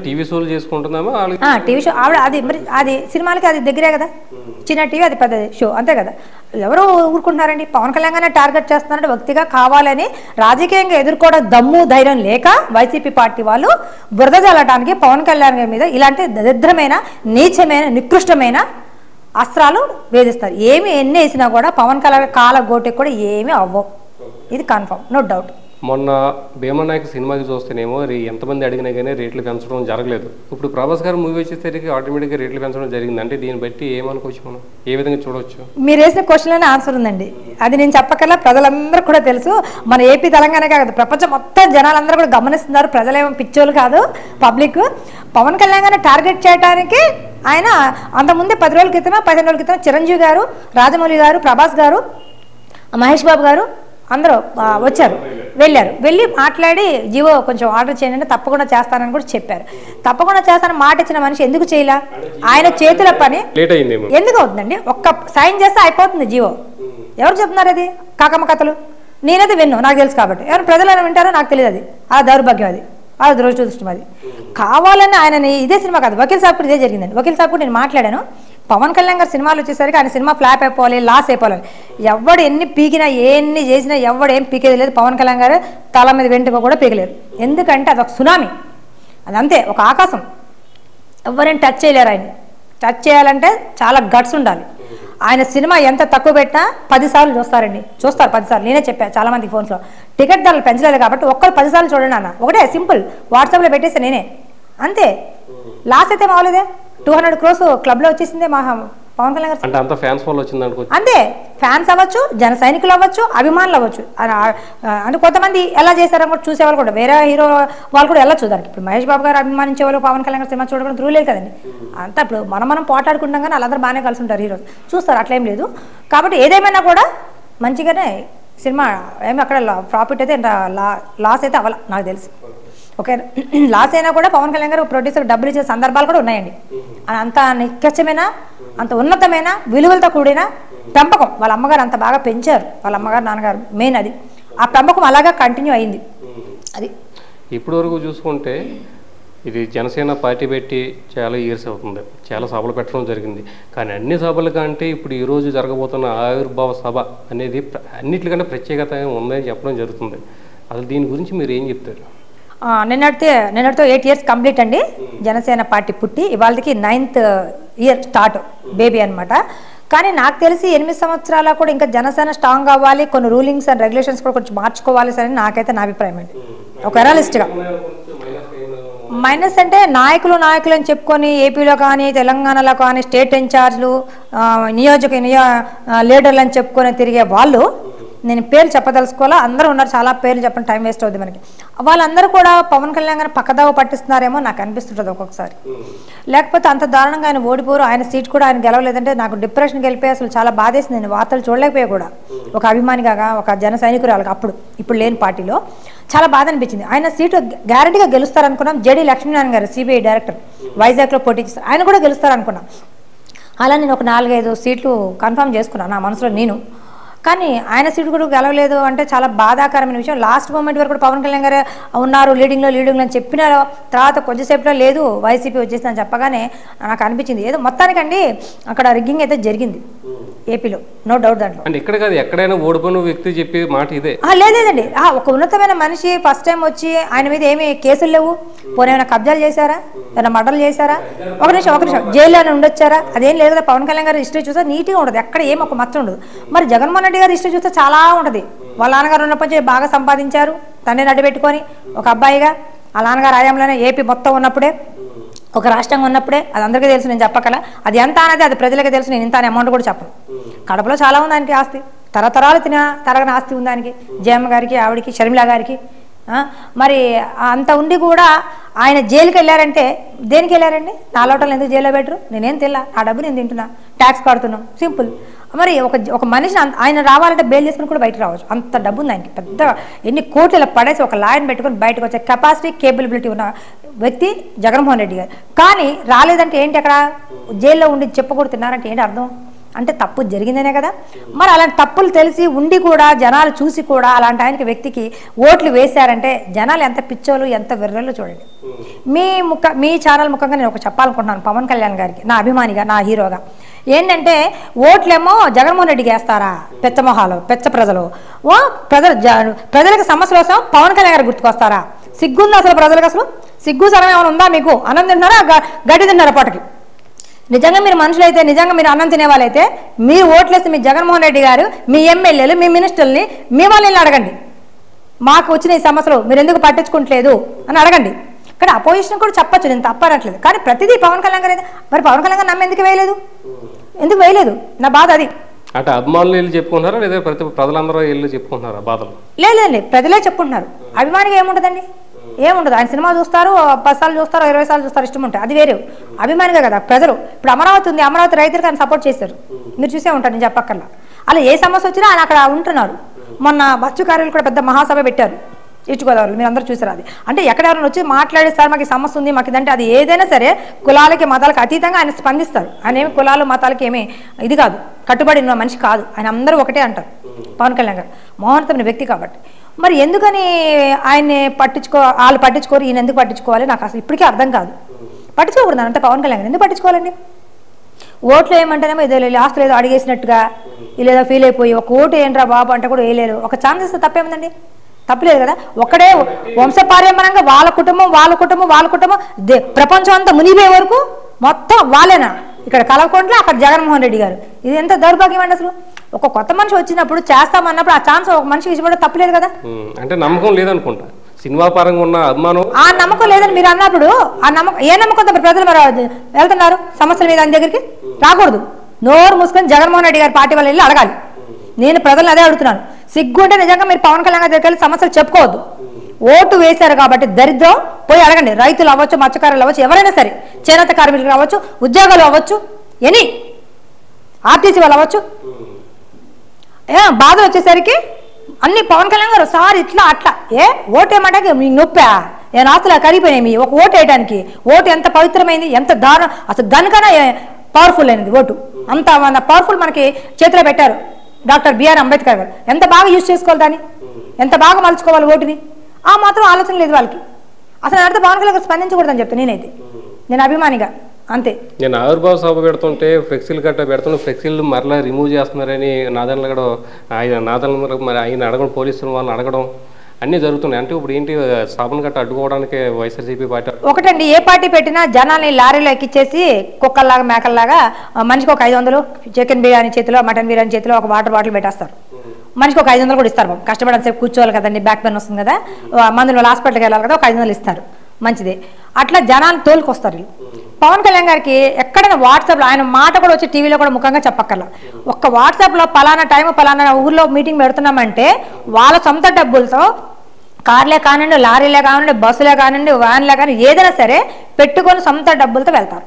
టీవీ షోలు చేసుకుంటున్నాము. టీవీ షో ఆవిడ అది, మరి అది సినిమాలకి అది దగ్గరే కదా, చిన్న టీవీ అది పెద్ద షో అంతే కదా. ఎవరు ఊరుకుంటున్నారండి? పవన్ కళ్యాణ్ గారిని టార్గెట్ చేస్తున్నారంటే వ్యక్తిగా కావాలని, రాజకీయంగా ఎదుర్కోవడం దమ్ము ధైర్యం లేక వైసీపీ పార్టీ వాళ్ళు బురద జల్లటానికి పవన్ కళ్యాణ్ గారి మీద ఇలాంటి దరిద్రమైన, నీచమైన, నికృష్టమైన అస్త్రాలు వేధిస్తారు. ఏమి ఎన్ని వేసినా కూడా పవన్ కళ్యాణ్ కాల గోటికి కూడా ఏమీ అవ్వవు, ఇది కన్ఫర్మ్, నో డౌట్. మొన్న భీమనాయక్ సినిమాకి చూస్తేనేమో ఎంతమంది అడిగినా కానీ రేట్లు పెంచడం జరగలేదు. ఇప్పుడు ప్రభాస్ గారు మూవీ వచ్చేసరికి ఆటోమేటిక్గా రేట్లు పెంచడం జరిగింది. అంటే దీన్ని బట్టి ఏమనుకోవచ్చు మనం, ఏ విధంగా చూడవచ్చు? మీరు వేసిన క్వశ్చన్లోనే ఆన్సర్ ఉందండి. అది నేను చెప్పకల్లా ప్రజలందరూ కూడా తెలుసు. మన ఏపీ తెలంగాణ కాదు, ప్రపంచం మొత్తం జనాలందరూ కూడా గమనిస్తున్నారు. ప్రజలేమో పిచ్చోళ్ళు కాదు, పబ్లిక్. పవన్ కళ్యాణ్ గారిని టార్గెట్ చేయడానికి ఆయన అంతకుముందే 10 రోజుల క్రితమే, 15 రోజుల క్రితం చిరంజీవి గారు, రాజమౌళి గారు, ప్రభాస్ గారు, మహేష్ బాబు గారు అందరూ వచ్చారు, వెళ్ళి మాట్లాడి జియో కొంచెం ఆర్డర్ చేయండి, తప్పకుండా చేస్తానని కూడా చెప్పారు. తప్పకుండా చేస్తానని మాట ఇచ్చిన మనిషి ఎందుకు చేయలే? ఆయన చేతుల పని ఎందుకు అవుతుందండి? ఒక్క సైన్ చేస్తే అయిపోతుంది జియో. ఎవరు చెప్తున్నారు అది? కాకమ్మ కథలు. నేనైతే విన్ను, నాకు తెలుసు కాబట్టి. ఎవరు ప్రజలు వింటారో నాకు తెలియదు. అది ఆ దౌర్భాగ్యం. అది వాళ్ళ దురదృష్టం అది. కావాలని ఆయన ఇదే సినిమా కాదు, వకీల్ సాబ్ కూడా ఇదే జరిగిందండి. వకీల్ సాబ్ కూడా నేను మాట్లాడాను, పవన్ కళ్యాణ్ గారు సినిమాలు వచ్చేసరికి ఆయన సినిమా ఫ్లాప్ అయిపోవాలి, లాస్ అయిపోవాలని ఎవడు ఎన్ని పీకినా ఎన్ని చేసినా ఎవడేం పీకేది లేదు. పవన్ కళ్యాణ్ గారు తల మీద వెంటుగా కూడా పీకలేరు, ఎందుకంటే అదొక సునామీ, అదంతే, ఒక ఆకాశం, ఎవరైనా టచ్ చేయలేరు. ఆయన టచ్ చేయాలంటే చాలా గట్స్ ఉండాలి. ఆయన సినిమా ఎంత తక్కువ పెట్టినా 10 సార్లు చూస్తారండి, చూస్తారు 10 సార్లు. నేనే చెప్పాను చాలామంది ఫోన్స్లో, టికెట్ ధరలు పెంచలేదు కాబట్టి ఒక్కరు 10 సార్లు చూడండి అన్న, ఒకటే సింపుల్ వాట్సాప్లో పెట్టేసి నేనే, అంతే. లాస్ అయితే మావలేదే, 200 crores క్లబ్లో వచ్చేసిందే మా పవన్ కళ్యాణ్ గారు, అంతే. ఫ్యాన్స్ అవ్వచ్చు, జన సైనికులు అవ్వచ్చు, అభిమానులు అవ్వచ్చు. అంటే కొంతమంది ఎలా చేశారో కూడా చూసేవాళ్ళు కూడా, వేరే హీరో వాళ్ళు కూడా ఎలా చూడాలి. ఇప్పుడు మహేష్ బాబు గారు అభిమానించే వాళ్ళు పవన్ కళ్యాణ్ గారు సినిమా చూడకుండా ధ్రువలేదు కదండి. అంతా ఇప్పుడు మనం పోటాడుకుంటాం, కానీ వాళ్ళందరూ బాగానే కలిసి ఉంటారు, హీరో చూస్తారు, అట్లేం లేదు. కాబట్టి ఏదేమైనా కూడా మంచిగానే సినిమా ఏమి అక్కడ ప్రాఫిట్ అయితే లాస్ అయితే అవ్వాలి నాకు తెలిసి. ఓకే, లాస్ అయినా కూడా పవన్ కళ్యాణ్ గారు ప్రొడ్యూసర్ డబ్బులు ఇచ్చే సందర్భాలు కూడా ఉన్నాయండి. అంత నిత్యమైన, అంత ఉన్నతమైన విలువలతో కూడిన పెంపకం వాళ్ళ అమ్మగారు అంత బాగా పెంచారు, వాళ్ళ అమ్మగారు నాన్నగారు మెయిన్ అది. ఆ పెంపకం అలాగా కంటిన్యూ అయింది. అది ఇప్పటి వరకు చూసుకుంటే ఇది జనసేన పార్టీ పెట్టి చాలా ఇయర్స్ అవుతుంది, చాలా సభలు పెట్టడం జరిగింది. కానీ అన్ని సభలు కంటే ఇప్పుడు ఈరోజు జరగబోతున్న ఆవిర్భావ సభ అనేది అన్నిటికంటే ప్రత్యేకత ఉందని చెప్పడం జరుగుతుంది. అసలు దీని గురించి మీరు ఏం చెప్తారు? నిన్నటితో 8 years కంప్లీట్ అండి జనసేన పార్టీ పుట్టి, ఇవాళకి 9th year స్టార్ట్ బేబీ అనమాట. కానీ నాకు తెలిసి 8 సంవత్సరాల కూడా ఇంకా జనసేన స్ట్రాంగ్ అవ్వాలి, కొన్ని రూలింగ్స్ అండ్ రెగ్యులేషన్స్ కూడా కొంచెం మార్చుకోవాలి సరే, నాకైతే నా అభిప్రాయం అండి. ఒక ఎనాలిస్ట్గా మైనస్ అంటే నాయకులు అని చెప్పుకొని ఏపీలో కానీ తెలంగాణలో కానీ స్టేట్ ఇన్ఛార్జ్లు లీడర్లు అని చెప్పుకొని తిరిగే వాళ్ళు, నేను పేర్లు చెప్పదలుచుకోవాలా, అందరూ ఉన్నారు, చాలా పేర్లు చెప్పండి టైం వేస్ట్ అవుతుంది మనకి. వాళ్ళందరూ కూడా పవన్ కళ్యాణ్ గారిని పక్కదావ పట్టిస్తున్నారేమో నాకు అనిపిస్తుంటుంది ఒక్కొక్కసారి. లేకపోతే అంత దారుణంగా ఆయన ఓడిపోరు, ఆయన సీట్ కూడా ఆయన గెలవలేదంటే నాకు డిప్రెషన్కి వెళ్ళిపోయి అసలు చాలా బాధేసింది. నేను వార్తలు చూడలేకపోయా కూడా, ఒక అభిమానిగా, ఒక జన సైనికురాలకు అప్పుడు, ఇప్పుడు లేని పార్టీలో చాలా బాధ అనిపించింది. ఆయన సీటు గ్యారంటీగా గెలుస్తారనుకున్నాం. జేడీ లక్ష్మీనారాయణ గారు CBI డైరెక్టర్ వైజాగ్లో పోటీ చేస్తారు, ఆయన కూడా గెలుస్తారనుకున్నాం. అలా నేను ఒక 4-5 సీట్లు కన్ఫర్మ్ చేసుకున్నాను నా మనసులో నేను. కానీ ఆయన సీటు కూడా గెలవలేదు అంటే చాలా బాధాకరమైన విషయం. లాస్ట్ మూమెంట్ వరకు పవన్ కళ్యాణ్ గారు ఉన్నారు లీడింగ్లో అని చెప్పిన తర్వాత కొద్దిసేపులో లేదు YCP వచ్చేసి అని చెప్పగానే నాకు అనిపించింది ఏదో మొత్తానికండి అక్కడ రిగ్గింగ్ అయితే జరిగింది ఏపీలో, నో డౌట్. దాంట్లో లేదండి, ఒక ఉన్నతమైన మనిషి ఫస్ట్ టైం వచ్చి ఆయన మీద ఏమి కేసులు లేవు, పోనీ ఏమైనా కబ్జాలు చేశారా, ఏమైనా మర్డర్లు చేశారా, ఒక నిమిషం జైల్లో ఉండొచ్చారా, అదేం లేదు కదా. పవన్ కళ్యాణ్ గారు హిస్టరీ చూస్తే నీట్గా ఉండదు, ఎక్కడ ఏమి ఒక మచ్చ ఉండదు. మరి జగన్మోహన్ రెడ్డి గారు హిస్టరీ చూస్తే చాలా ఉంటుంది. వాళ్ళ నాన్నగారు ఉన్నప్పటి నుంచి బాగా సంపాదించారు, తండ్రిని అడ్డు పెట్టుకొని ఒక అబ్బాయిగా. ఆ నాన్నగారు ఆయంలోనే ఏపీ మొత్తం ఉన్నప్పుడే, ఒక రాష్ట్రంగా ఉన్నప్పుడే, అది అందరికీ తెలుసు, నేను చెప్పగల. అది ఎంత అనేది అది ప్రజలకే తెలుసు, నేను ఇంత అనే అమౌంట్ కూడా చెప్పను. కడపలో చాలా ఉంది ఆయనకి ఆస్తి, తరతరాలు తరగని ఆస్తి ఉంది ఆయనకి, జయమ్మ గారికి, ఆవిడికి, షర్మిల గారికి. మరి అంత ఉండి కూడా ఆయన జైలుకి వెళ్ళారంటే దేనికి వెళ్ళారండి? నా లోటలు ఎందుకు జైల్లో పెట్టరు? నేనేం తెల్లా, ఆ డబ్బు నేను తింటున్నా, ట్యాక్స్ కడుతున్నాం, సింపుల్. మరి ఒక మనిషిని ఆయన రావాలంటే బెయిల్ చేసుకుని కూడా బయటకు రావచ్చు, అంత డబ్బు ఉంది ఆయనకి. పెద్ద ఎన్ని కోట్లు ఇలా పడేసి ఒక లాయర్ని పెట్టుకొని బయటకు వచ్చే కెపాసిటీ, కేపబిలిటీ ఉన్న వ్యక్తి జగన్మోహన్ రెడ్డి గారు. కానీ రాలేదంటే ఏంటి, అక్కడ జైల్లో ఉండి చెప్పకూడుతున్నారంటే ఏంటి అర్థం? అంటే తప్పు జరిగిందనే కదా. మరి అలాంటి తప్పులు తెలిసి ఉండి కూడా, జనాలు చూసి కూడా అలాంటి ఆయనకి వ్యక్తికి ఓట్లు వేశారంటే జనాలు ఎంత పిచ్చోళ్ళు, ఎంత వెర్రలు చూడండి. మీ ఛానల్ ముఖంగా నేను ఒక చెప్పాలనుకుంటున్నాను పవన్ కళ్యాణ్ గారికి, నా అభిమానిగా, నా హీరోగా. ఏంటంటే ఓట్లేమో జగన్మోహన్ రెడ్డికి వేస్తారా పెచ్చమొహాలు, పెచ్చ ప్రజలు, ఓ ప్రజలకు సమస్యలు కోసం పవన్ కళ్యాణ్ గారు గుర్తుకొస్తారా? సిగ్గుందా అసలు ప్రజలకు? అసలు సిగ్గు సరం ఏమైనా ఉందా మీకు? అన్నం తింటున్నారా, గడ్డి తింటున్నారా? పాటికి నిజంగా మీరు మనుషులైతే, నిజంగా మీరు అన్నం తినేవాళ్ళైతే మీరు ఓట్లేస్తే మీ జగన్మోహన్ రెడ్డి గారు, మీ ఎమ్మెల్యేలు, మీ మినిస్టర్ని, మీ వాళ్ళని అడగండి మాకు వచ్చిన ఈ సమస్యలు మీరు ఎందుకు పట్టించుకుంటలేదు అని అడగండి. కానీ అపోజిషన్ కూడా చెప్పచ్చు, నేను తప్పనట్లేదు. కానీ ప్రతిదీ పవన్ కళ్యాణ్ గారు అయితే, మరి పవన్ కళ్యాణ్ గారు నమ్మ ఎందుకు వేయలేదు నా బాధ అది. అంటే అభిమానులు చెప్పుకుంటున్నారా లేదా ప్రజలందరూ చెప్పుకుంటున్నారా బాధలు? లేదండి, ప్రజలే చెప్పుకుంటున్నారు. అభిమానిగా ఏముంటుందండి, ఏముండదు. ఆయన సినిమా చూస్తారు, 10 సార్లు చూస్తారు, 20 సార్లు చూస్తారు, ఇష్టం ఉంటుంది, అది వేరే. అభిమానిగా కదా ప్రజలు. ఇప్పుడు అమరావతి ఉంది, అమరావతి రైతులకు ఆయన సపోర్ట్ చేస్తారు, మీరు చూసే ఉంటారు, నేను చెప్పక్కర్లా. అలా ఏ సమస్య వచ్చినా ఆయన అక్కడ ఉంటున్నారు. మొన్న మత్స్యకారులు కూడా పెద్ద మహాసభ పెట్టారు ఈటుగోదావరిలో, మీరు అందరూ చూసారు. అది అంటే ఎక్కడెవరైనా వచ్చి మాట్లాడేస్తారు, మాకు సమస్య ఉంది, మాకు ఇదంటే, అది ఏదైనా సరే కులాలకి మతాలకు అతీతంగా ఆయన స్పందిస్తారు. ఆయన ఏమి కులాలు మతాలకి ఏమీ ఇది కాదు, కట్టుబడి ఉన్న మనిషి కాదు ఆయన, అందరూ ఒకటే అంటారు. పవన్ కళ్యాణ్ గారు మౌనతమైన వ్యక్తి కాబట్టి మరి ఎందుకని ఆయన్ని వాళ్ళు పట్టించుకోరు, ఈయన ఎందుకు పట్టించుకోవాలి నాకు అసలు ఇప్పటికీ అర్థం కాదు. పట్టించుకోకూడదు అంటే పవన్ కళ్యాణ్ గారు ఎందుకు పట్టించుకోవాలండి? ఓట్లు ఏమంటేనేమో ఇదే లాస్ట్ లేదో అడిగేసినట్టుగా ఇదేదో ఫీల్ అయిపోయి ఒక ఓటు ఏంట్రా బాబు అంటే కూడా వేయలేరు. ఒక ఛాన్స్ ఇస్తే తప్పేముందండి, తప్పలేదు కదా. ఒక్కడే వంశపార్యమనంగా వాళ్ళ కుటుంబం ప్రపంచం అంతా మునిగిపోయే వరకు మొత్తం వాళ్ళేనా ఇక్కడ కలవకుంట్ల అక్కడ జగన్మోహన్ రెడ్డి గారు. ఇది ఎంత దౌర్భాగ్యం అండి అసలు. ఒక కొత్త మనిషి వచ్చినప్పుడు చేస్తామన్నప్పుడు ఆ ఛాన్స్ ఒక మనిషి ఇచ్చిపోవడం తప్పలేదు కదా. అంటే నమ్మకం లేదనుకుంటా, సినిమా పరంగా ఉన్న అభిమానం ఆ నమ్మకం లేదని మీరు అన్నప్పుడు ఆ నమ్మకం ఏ నమ్మకం ప్రజలు వెళ్తున్నారు సమస్యల మీద దాని దగ్గరికి రాకూడదు. నోరు మూసుకొని జగన్మోహన్ రెడ్డి గారి పార్టీ వాళ్ళు వెళ్ళి అడగాలి. నేను ప్రజలను అదే అడుగుతున్నాను. సిగ్గు అంటే నిజంగా మీరు పవన్ కళ్యాణ్ దగ్గరికి వెళ్ళి సమస్యలు చెప్పుకోవద్దు. ఓటు వేశారు కాబట్టి దరిద్రం పోయి అడగండి. రైతులు అవ్వచ్చు, మత్స్యకారులు అవ్వచ్చు, ఎవరైనా సరే, చేనేత కార్మికులు అవ్వచ్చు, ఉద్యోగాలు అవ్వచ్చు, ఎనీ ఆర్టీసీ వాళ్ళు అవ్వచ్చు. బాధలు వచ్చేసరికి అన్ని పవన్ కళ్యాణ్ గారు సార్ ఇట్లా అట్లా ఏ ఓటు ఏమంటే మీ నొప్పా నేను ఆస్తులా కరిగిపోయినాయి. ఒక ఓటు వేయడానికి ఓటు ఎంత పవిత్రమైంది, ఎంత దారుణం అసలు. దానికన్నా పవర్ఫుల్ అయినది ఓటు, అంత పవర్ఫుల్ మనకి చేతిలో పెట్టారు డాక్టర్ బిఆర్ అంబేద్కర్ గారు. ఎంత బాగా యూజ్ చేసుకోవాలి దాన్ని, ఎంత బాగా మలుచుకోవాలి ఓటుని, ఆ మాత్రం ఆలోచన లేదు వాళ్ళకి. అసలు అర్థం పవన్ కళ్యాణ్ గారు స్పందించకూడదని చెప్తాను నేనైతే, నేను అభిమానిగా అంతే. నేను ఆవిర్భావ సభ పెడుతుంటే ఫ్లెక్సీలు గట్టా పెడుతున్నా, ఫ్లెక్సీలు మరలా రిమూవ్ చేస్తున్నారని నాదన్లు కూడా ఆయన నాదన్లు మరి ఆయన అడగడం, పోలీసులు వాళ్ళని అడగడం అన్నీ జరుగుతున్నాయి. అంటే ఇప్పుడు ఏంటి సభను గట్టా అడ్డుకోవడానికి వైఎస్ఆర్సీపీ పార్టీ ఒకటండి. ఏ పార్టీ పెట్టినా జనాన్ని లారీలో ఎక్కిచ్చేసి కుక్కల్లాగా మేకల్లాగా మనిషికి ఒక 500 చికెన్ బిర్యానీ చేతిలో, మటన్ బిర్యానీ చేతిలో ఒక వాటర్ బాటిల్ పెట్టేస్తారు. మనిషికి ఒక 500 కూడా ఇస్తారు. కష్టపడడం సేపు కూర్చోవాలి కదండి, బ్యాక్ పెయిన్ వస్తుంది కదా, మందులు వాళ్ళు హాస్పిటల్కి వెళ్ళాలి కదా, ఒక 500 ఇస్తారు, మంచిదే. అట్లా జనాన్ని తోలుకొస్తారు. పవన్ కళ్యాణ్ గారికి ఎక్కడైనా వాట్సాప్లో ఆయన మాట కూడా వచ్చి టీవీలో కూడా ముఖంగా చెప్పక్కర్లా. ఒక్క వాట్సాప్లో పలానా టైం పలానా ఊర్లో మీటింగ్ పెడుతున్నామంటే వాళ్ళ సొంత డబ్బులతో కార్లే కానివ్వండి, లారీలే కానివ్వండి, బస్సులే కానివ్వండి, వ్యాన్లే కానీ ఏదైనా సరే పెట్టుకొని సొంత డబ్బులతో వెళ్తారు.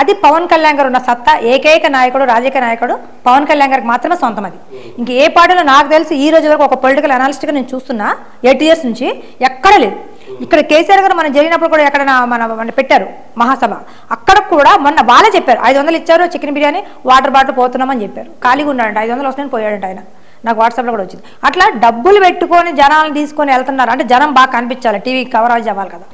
అది పవన్ కళ్యాణ్ గారు ఉన్న సత్తా. ఏకైక నాయకుడు, రాజకీయ నాయకుడు పవన్ కళ్యాణ్ గారికి మాత్రమే సొంతం అది. ఇంక ఏ పార్టీలో నాకు తెలిసి ఈ రోజు వరకు ఒక పొలిటికల్ అనాలిస్ట్గా నేను చూస్తున్నా 8 years నుంచి ఎక్కడ లేదు. ఇక్కడ కేసీఆర్ గారు మనం జరిగినప్పుడు కూడా ఎక్కడ మన పెట్టారు మహాసభ, అక్కడ కూడా మొన్న వాళ్ళే చెప్పారు 500 ఇచ్చారు, చికెన్ బిర్యానీ వాటర్ బాటిల్ పోతున్నామని చెప్పారు. ఖాళీగా ఉన్నాడంటే 500 వస్తున్నాయని పోయాడంట ఆయన, నాకు వాట్సాప్లో కూడా వచ్చింది. అట్లా డబ్బులు పెట్టుకొని జనాలను తీసుకొని వెళ్తున్నారు అంటే జనం బాగా కనిపించాలి, టీవీ కవరేజ్ అవ్వాలి కదా.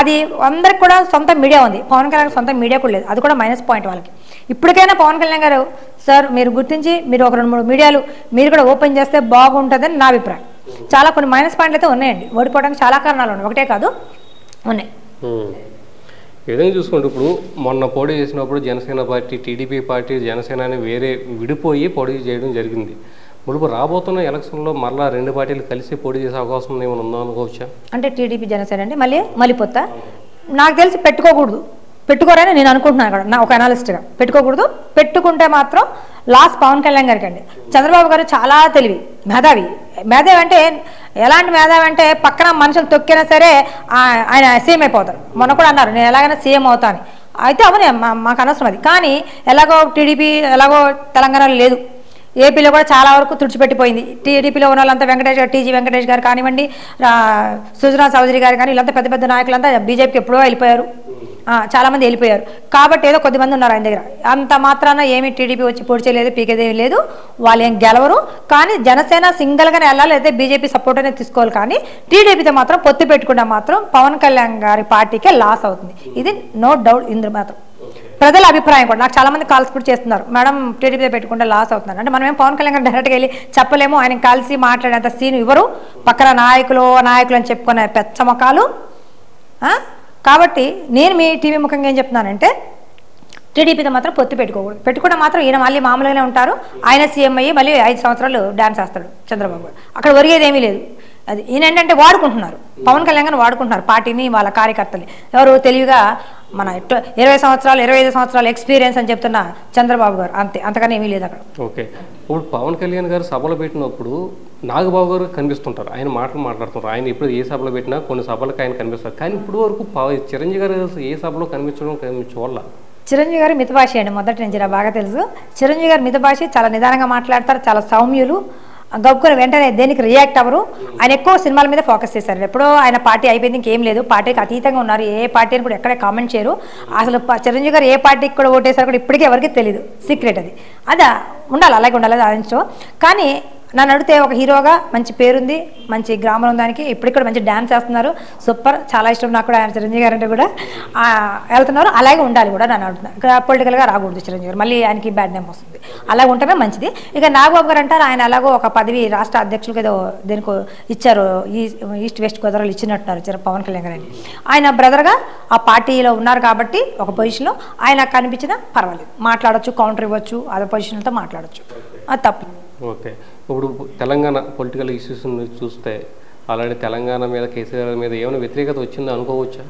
అది అందరికి కూడా సొంత మీడియా ఉంది, పవన్ కళ్యాణ్ సొంత మీడియా కూడా లేదు. అది కూడా మైనస్ పాయింట్ వాళ్ళకి. ఇప్పటికైనా పవన్ కళ్యాణ్ గారు సార్ మీరు గుర్తించి మీరు ఒక 2-3 మీడియాలు మీరు కూడా ఓపెన్ చేస్తే బాగుంటుందని నా అభిప్రాయం. చాలా కొన్ని మైనస్ పాయింట్లు అయితే ఉన్నాయండి, ఓడిపోవడానికి చాలా కారణాలు ఉన్నాయి, ఒకటే కాదు ఉన్నాయి. ఈ విధంగా చూసుకుంటే ఇప్పుడు మొన్న పోటీ చేసినప్పుడు Janasena party, TDP party Janasena అని వేరే విడిపోయి పోటీ చేయడం జరిగింది. ఇప్పుడు రాబోతున్న ఎలక్షన్లో మరలా 2 పార్టీలు కలిసి పోటీ చేసే అవకాశం ఏమైనా ఉందా అనుకోవచ్చా? అంటే టీడీపీ జనసేన అండి మళ్ళీ పొత్త నాకు తెలిసి పెట్టుకోకూడదు, పెట్టుకోరని నేను అనుకుంటున్నాను ఇక్కడ నా ఒక అనాలిస్ట్గా. పెట్టుకోకూడదు, పెట్టుకుంటే మాత్రం లాస్ పవన్ కళ్యాణ్ గారికి అండి. చంద్రబాబు గారు చాలా తెలివి, మేధావి అంటే ఎలాంటి మేధావి అంటే పక్కన మనుషులు తొక్కినా సరే ఆయన సీఎం అయిపోతారు. మొన్న కూడా అన్నారు నేను ఎలాగైనా సీఎం అవుతాను, అయితే అవునే మాకు అనవసరం అది. కానీ ఎలాగో టీడీపీ ఎలాగో తెలంగాణలో లేదు, ఏపీలో కూడా చాలా వరకు తుడిచిపెట్టిపోయింది. టీడీపీలో ఉన్న వాళ్ళంతా టీజీ వెంకటేష్ గారు కానివ్వండి, సుజనా చౌదరి గారు కానీ వీళ్ళంతా పెద్ద పెద్ద నాయకులంతా బీజేపీకి ఎప్పుడో వెళ్ళిపోయారు, చాలామంది వెళ్ళిపోయారు. కాబట్టి ఏదో కొద్దిమంది ఉన్నారు ఆయన దగ్గర, అంత మాత్రాన ఏమి టీడీపీ వచ్చి పొడిచేయలేదు, పీకేదేమీ లేదు, వాళ్ళు ఏం గెలవరు. కానీ జనసేన సింగిల్గానే వెళ్ళాలి, అయితే బీజేపీ సపోర్ట్ అనేది తీసుకోవాలి. కానీ టీడీపీతో మాత్రం పొత్తు పెట్టుకున్నా మాత్రం పవన్ కళ్యాణ్ గారి పార్టీకే లాస్ అవుతుంది, ఇది నో డౌట్. ఇందులో మాత్రం ప్రజల అభిప్రాయం కూడా నాకు చాలామంది కాల్స్ కూడా చేస్తున్నారు, మేడం టీడీపీ పెట్టుకుంటే లాస్ అవుతున్నాను అంటే. మనం ఏం పవన్ కళ్యాణ్ గారు డైరెక్ట్గా వెళ్ళి చెప్పలేము, ఆయన కలిసి మాట్లాడేంత సీన్ ఇవ్వరు, పక్కన నాయకులు అని చెప్పుకునే పెచ్చమకాలు. కాబట్టి నేను మీ టీవీ ముఖంగా ఏం చెప్తున్నానంటే టీడీపీతో మాత్రం పొత్తు పెట్టుకోకూడదు. పెట్టుకుంటే మాత్రం ఈయన మళ్ళీ మామూలుగానే ఉంటారు, ఆయన సీఎం అయ్యి మళ్ళీ 5 సంవత్సరాలు డ్యాన్స్ వేస్తాడు చంద్రబాబు. అక్కడ ఒరిగేది ఏమీ లేదు. అది ఈయన ఏంటంటే వాడుకుంటున్నారు, పవన్ కళ్యాణ్ గారు వాడుకుంటున్నారు పార్టీని, వాళ్ళ కార్యకర్తలు. ఎవరు తెలివిగా మన 20 సంవత్సరాలు 25 సంవత్సరాలు ఎక్స్పీరియన్స్ అని చెప్తున్న చంద్రబాబు గారు, అంతే, అంతకన్నా ఏమీ లేదు అక్కడ. ఓకే, ఇప్పుడు పవన్ కళ్యాణ్ గారు సభలు పెట్టినప్పుడు నాగబాబు గారు కనిపిస్తుంటారు, ఆయన మాట్లాడుతుంటారు, ఆయన ఇప్పుడు ఏ సభలో పెట్టినా కొన్ని సభలకు ఆయన కనిపిస్తారు. కానీ ఇప్పుడు వరకు చిరంజీవి గారు ఏ సభలో కనిపించడం, చిరంజీవి గారు మితభాష అండి మొదటి నుంచి నాకు బాగా తెలుసు. చిరంజీవి గారు మితభాష, చాలా నిదానంగా మాట్లాడతారు, చాలా సౌమ్యులు, గొప్పకొని వెంటనే దేనికి రియాక్ట్ అవ్వరు. ఆయన ఎక్కువ సినిమాల మీద ఫోకస్ చేశారు. ఎప్పుడో ఆయన పార్టీ అయిపోయింది, ఇంకేం లేదు, పార్టీకి అతీతంగా ఉన్నారు, ఏ పార్టీని కూడా ఎక్కడే కామెంట్ చేయరు. అసలు చిరంజీవి గారు ఏ పార్టీకి కూడా ఓటేసారు కూడా ఇప్పటికీ ఎవరికి తెలియదు, సీక్రెట్ అది. అదా ఉండాలి, అలాగే ఉండాలి అది ఆయన. కానీ నన్ను అడితే ఒక హీరోగా మంచి పేరుంది మంచి గ్రామర్ ఉందానికి ఇప్పటికి మంచి డాన్స్ చేస్తున్నారు సూపర్ చాలా ఇష్టం నాకు కూడా చిరంజీవి గారు అంటే కూడా వెళ్తున్నారు అలాగే ఉండాలి కూడా నన్ను అడుగుతున్నా పొలిటికల్ గా రాకూడదు చిరంజీవి గారు మళ్ళీ ఆయనకి బ్యాడ్ నేమ్ వస్తుంది అలా ఉంటమే మంచిది ఇక నాగబాబు గారు అంటారు ఆయన అలాగో ఒక పదవి రాష్ట్ర అధ్యక్షులకు ఏదో దేనికో ఇచ్చారు ఈస్ట్ వెస్ట్ గోదావరిలో ఇచ్చినట్టున్నారు చిర పవన్ కళ్యాణ్ గారు ఆయన బ్రదర్ గా ఆ పార్టీలో ఉన్నారు కాబట్టి ఒక పొజిషన్ లో ఆయన కనిపించినా పర్వాలేదు మాట్లాడొచ్చు కౌంటర్ ఇవ్వచ్చు అదే పొజిషన్ తో మాట్లాడొచ్చు అది తప్పు ఓకే ఇప్పుడు తెలంగాణ పొలిటికల్ ఇష్యూస్ ని చూస్తే అలానే తెలంగాణ మీద కేసీఆర్ మీద ఏమైనా వ్యతిరేకత వచ్చింది అనుకోవచ్చా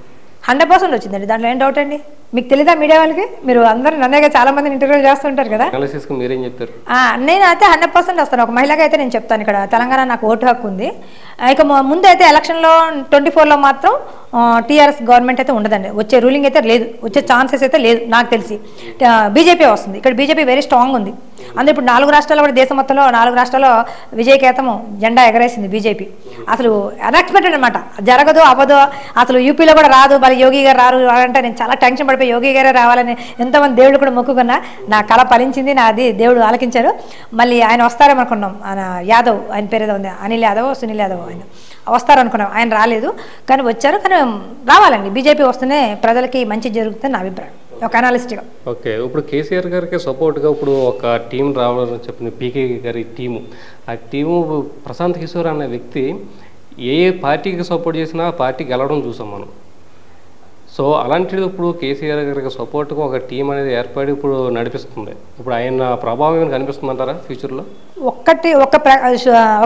100% వచ్చిందండి దాంట్లో ఏం డౌట్ అండి మీకు తెలియదా మీడియా వాళ్ళకి మీరు అందరూ నన్నేగా చాలా మందిని ఇంటర్వ్యూ చేస్తూ ఉంటారు కదా అనాలిసిస్ కు మీరేం చెప్తారు నేనైతే 100% వస్తాను ఒక మహిళగా అయితే నేను చెప్తాను ఇక్కడ తెలంగాణ నాకు ఓటు హక్కు ఉంది ఇక ముందైతే ఎలక్షన్లో 24లో మాత్రం టీఆర్ఎస్ గవర్నమెంట్ అయితే ఉండదండి వచ్చే రూలింగ్ అయితే లేదు వచ్చే ఛాన్సెస్ అయితే లేదు నాకు తెలిసి బీజేపీ వస్తుంది ఇక్కడ బీజేపీ వెరీ స్ట్రాంగ్ ఉంది అందులో ఇప్పుడు 4 రాష్ట్రాల్లో కూడా దేశం మొత్తంలో 4 రాష్ట్రాల్లో విజయకేతము జెండా ఎగరేసింది బీజేపీ అసలు అన్ఎక్స్పెక్టెడ్ అనమాట జరగదు అవ్వదు అసలు యూపీలో కూడా రాదు వాళ్ళు యోగి గారు రారు అంటే నేను చాలా టెన్షన్ పడిపోయి యోగి గారే రావాలని ఎంతమంది దేవుడు కూడా మొక్కుకున్నా నా కళ ఫలించింది నాది దేవుడు ఆలకించారు మళ్ళీ ఆయన వస్తారేమో అనుకున్నాం ఆయన యాదవ్ ఆయన పేరు ఏదో ఉంది అనిల్ యాదవ్ సునీల్ యాదవ్ ఆయన వస్తారనుకున్నాం ఆయన రాలేదు కానీ వచ్చారు కానీ రావాలండి బీజేపీ వస్తేనే ప్రజలకి మంచి జరుగుతుంది నా అభిప్రాయం ఓకే ఇప్పుడు కేసీఆర్ గారికి సపోర్ట్గా ఇప్పుడు ఒక టీం రావాలని చెప్పింది పీకే గారి టీము ఆ టీము ప్రశాంత్ కిషోర్ అనే వ్యక్తి ఏ పార్టీకి సపోర్ట్ చేసినా ఆ పార్టీ గెలవడం చూసాం మనం సో అలాంటిది ఇప్పుడు కేసీఆర్ గారికి సపోర్ట్గా ఒక టీం అనేది ఏర్పడి ఇప్పుడు నడిపిస్తుంది ఇప్పుడు ఆయన ప్రభావం ఏమైనా కనిపిస్తుందంటారా ఫ్యూచర్లో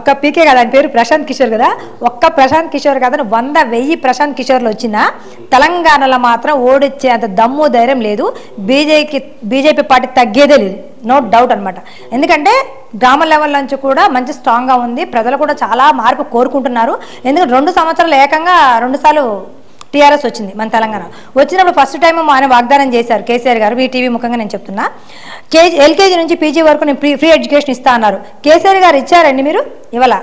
ఒక పీకే కదా ఆయన పేరు ప్రశాంత్ కిషోర్ కదా ఒక్క ప్రశాంత్ కిషోర్ కదా 100,000 ప్రశాంత్ కిషోర్లు వచ్చినా తెలంగాణలో మాత్రం ఓడిచ్చే అంత దమ్ము ధైర్యం లేదు బీజేపీ పార్టీ తగ్గేదే లేదు నో డౌట్ అనమాట ఎందుకంటే గ్రామ లెవెల్ నుంచి కూడా మంచి స్ట్రాంగ్గా ఉంది ప్రజలు కూడా చాలా మార్పు కోరుకుంటున్నారు ఎందుకంటే 2 సంవత్సరాలు ఏకంగా 2 సార్లు టీఆర్ఎస్ వచ్చింది మన తెలంగాణ వచ్చినప్పుడు ఫస్ట్ టైం ఆయన వాగ్దానం చేశారు కేసీఆర్ గారు టీవీ ముఖంగా నేను చెప్తున్నా ఎల్కేజీ నుంచి పీజీ వరకు నేను ఫ్రీ ఎడ్యుకేషన్ ఇస్తా అన్నారు కేసీఆర్ గారు ఇచ్చారండి మీరు ఇవాళ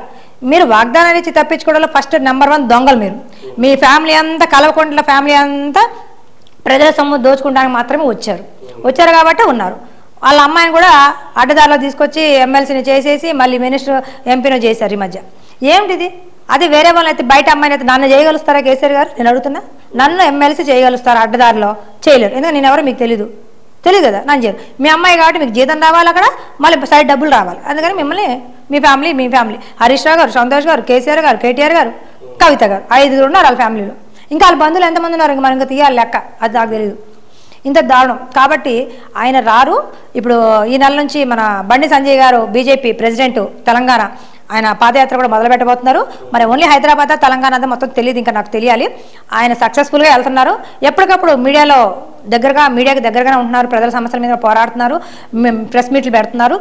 మీరు వాగ్దానాలు ఇచ్చి తప్పించుకోవడంలో ఫస్ట్ నంబర్ 1 దొంగలు మీరు మీ ఫ్యామిలీ అంతా కలవకుండా ఫ్యామిలీ అంతా ప్రజల సొమ్ము దోచుకోవడానికి మాత్రమే వచ్చారు కాబట్టి ఉన్నారు వాళ్ళ అమ్మాయిని కూడా అడ్డదారిలో తీసుకొచ్చి ఎమ్మెల్సీని చేసేసి మళ్ళీ మినిస్టర్ ఎంపీని చేశారు ఈ మధ్య ఏమిటిది అదే వేరే వాళ్ళైతే బయట అమ్మాయిని అయితే నన్ను చేయగలుస్తారా కేసీఆర్ గారు నేను అడుగుతున్నా నన్ను ఎమ్మెల్సీ చేయగలుస్తారా అడ్డదారిలో చేయలేరు ఎందుకంటే నేను ఎవరో మీకు తెలియదు కదా నన్ను చేయరు మీ అమ్మాయి కాబట్టి మీకు జీతం రావాలి అక్కడ మళ్ళీ సైడ్ డబ్బులు రావాలి అందుకని మిమ్మల్ని మీ ఫ్యామిలీ హరీష్ రావు గారు సంతోష్ గారు కేసీఆర్ గారు కేటీఆర్ గారు కవిత గారు 5 ఉన్నారు వాళ్ళ ఫ్యామిలీలో ఇంకా వాళ్ళ బంధువులు ఎంతమంది ఉన్నారు ఇంకా మనం ఇంకా తీయాలి లెక్క అది నాకు తెలియదు ఇంత దారుణం కాబట్టి ఆయన రారు ఇప్పుడు ఈ నెల నుంచి మన బండి సంజయ్ గారు బీజేపీ ప్రెసిడెంట్ తెలంగాణ ఆయన పాదయాత్ర కూడా మొదలు పెట్టబోతున్నారు మరి ఓన్లీ హైదరాబాద్ తెలంగాణ అంతా మొత్తం తెలియదు ఇంకా నాకు తెలియాలి ఆయన సక్సెస్ఫుల్గా వెళ్తున్నారు ఎప్పటికప్పుడు మీడియాకి దగ్గరగానే ఉంటున్నారు ప్రజల సమస్యల మీద పోరాడుతున్నారు ప్రెస్ మీట్లు పెడుతున్నారు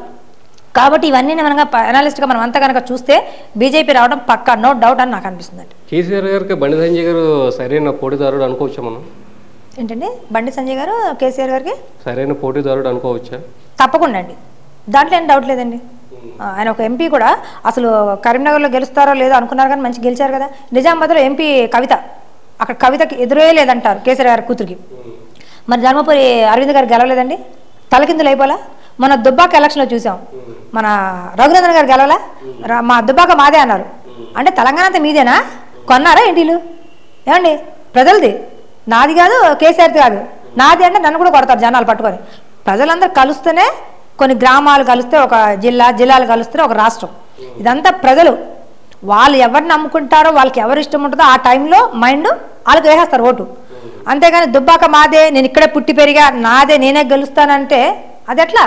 కాబట్టి ఇవన్నీ మనం అనాలిస్ట్గా మనం అంతా కనుక చూస్తే బీజేపీ రావడం పక్కా నో డౌట్ అని నాకు అనిపిస్తుంది కేసీఆర్ గారికి బండి సంజయ్ గారు సరైన పోటీదారుడు అనుకోవచ్చా మనం ఏంటండి బండి సంజయ్ గారు కేసీఆర్ గారికి సరైన పోటీదారుడు అనుకోవచ్చా తప్పకుండా అండి దాంట్లో ఏం డౌట్ లేదండి ఆయన ఒక ఎంపీ కూడా అసలు కరీంనగర్లో గెలుస్తారో లేదో అనుకున్నారు కానీ మంచి గెలిచారు కదా నిజామాబాద్లో ఎంపీ కవిత అక్కడ కవితకి ఎదురే లేదంటారు కేసీఆర్ గారి కూతురికి మరి ధర్మపురి అరవింద్ గారు గెలవలేదండి తలకిందులు అయిపోలా మన దుబ్బాక ఎలక్షన్లో చూసాం మన రఘునందన్ గారు గెలవలా మా దుబ్బాక మాదే అన్నారు అంటే తెలంగాణ అంతా మీదేనా కొన్నారా ఏంటిలు ఏమండి ప్రజలది నాది కాదు కేసీఆర్ది కాదు నాది అంటే నన్ను కూడా కొడతారు జనాలు పట్టుకొని ప్రజలందరూ కలుస్తేనే కొన్ని గ్రామాలు కలిస్తే ఒక జిల్లాలు కలిస్తే ఒక రాష్ట్రం ఇదంతా ప్రజలు వాళ్ళు ఎవరిని నమ్ముకుంటారో వాళ్ళకి ఎవరు ఇష్టం ఉంటుందో ఆ టైంలో మైండ్ వాళ్ళకి వేసేస్తారు ఓటు అంతేగాని దుబ్బాక మాదే నేను ఇక్కడే పుట్టి పెరిగా నాదే నేనే గెలుస్తానంటే అది ఎట్లా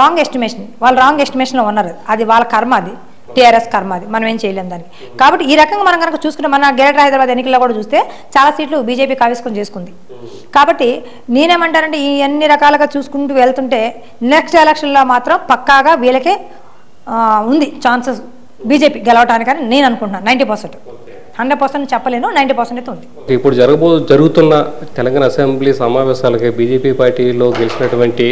రాంగ్ ఎస్టిమేషన్ వాళ్ళు రాంగ్ ఎస్టిమేషన్లో ఉన్నారు అది వాళ్ళ కర్మ అది టీఆర్ఎస్ కర్మ అది మనం ఏం చేయలేము దాన్ని కాబట్టి ఈ రకంగా మనం కనుక చూసుకుంటే మన గ్రేటర్ హైదరాబాద్ ఎన్నికల్లో కూడా చూస్తే చాలా సీట్లు బీజేపీ కవిసుకొని చేసుకుంది కాబట్టి నేనేమంటానంటే ఈ అన్ని రకాలుగా చూసుకుంటూ వెళ్తుంటే నెక్స్ట్ ఎలక్షన్లో మాత్రం పక్కాగా వీళ్ళకే ఉంది ఛాన్సెస్ బీజేపీ గెలవటానికని నేను అనుకుంటున్నాను 90% 100% చెప్పలేను 90% అయితే ఉంది ఇప్పుడు జరుగుతున్న తెలంగాణ అసెంబ్లీ సమావేశాలకి బీజేపీ పార్టీలో గెలిచినటువంటి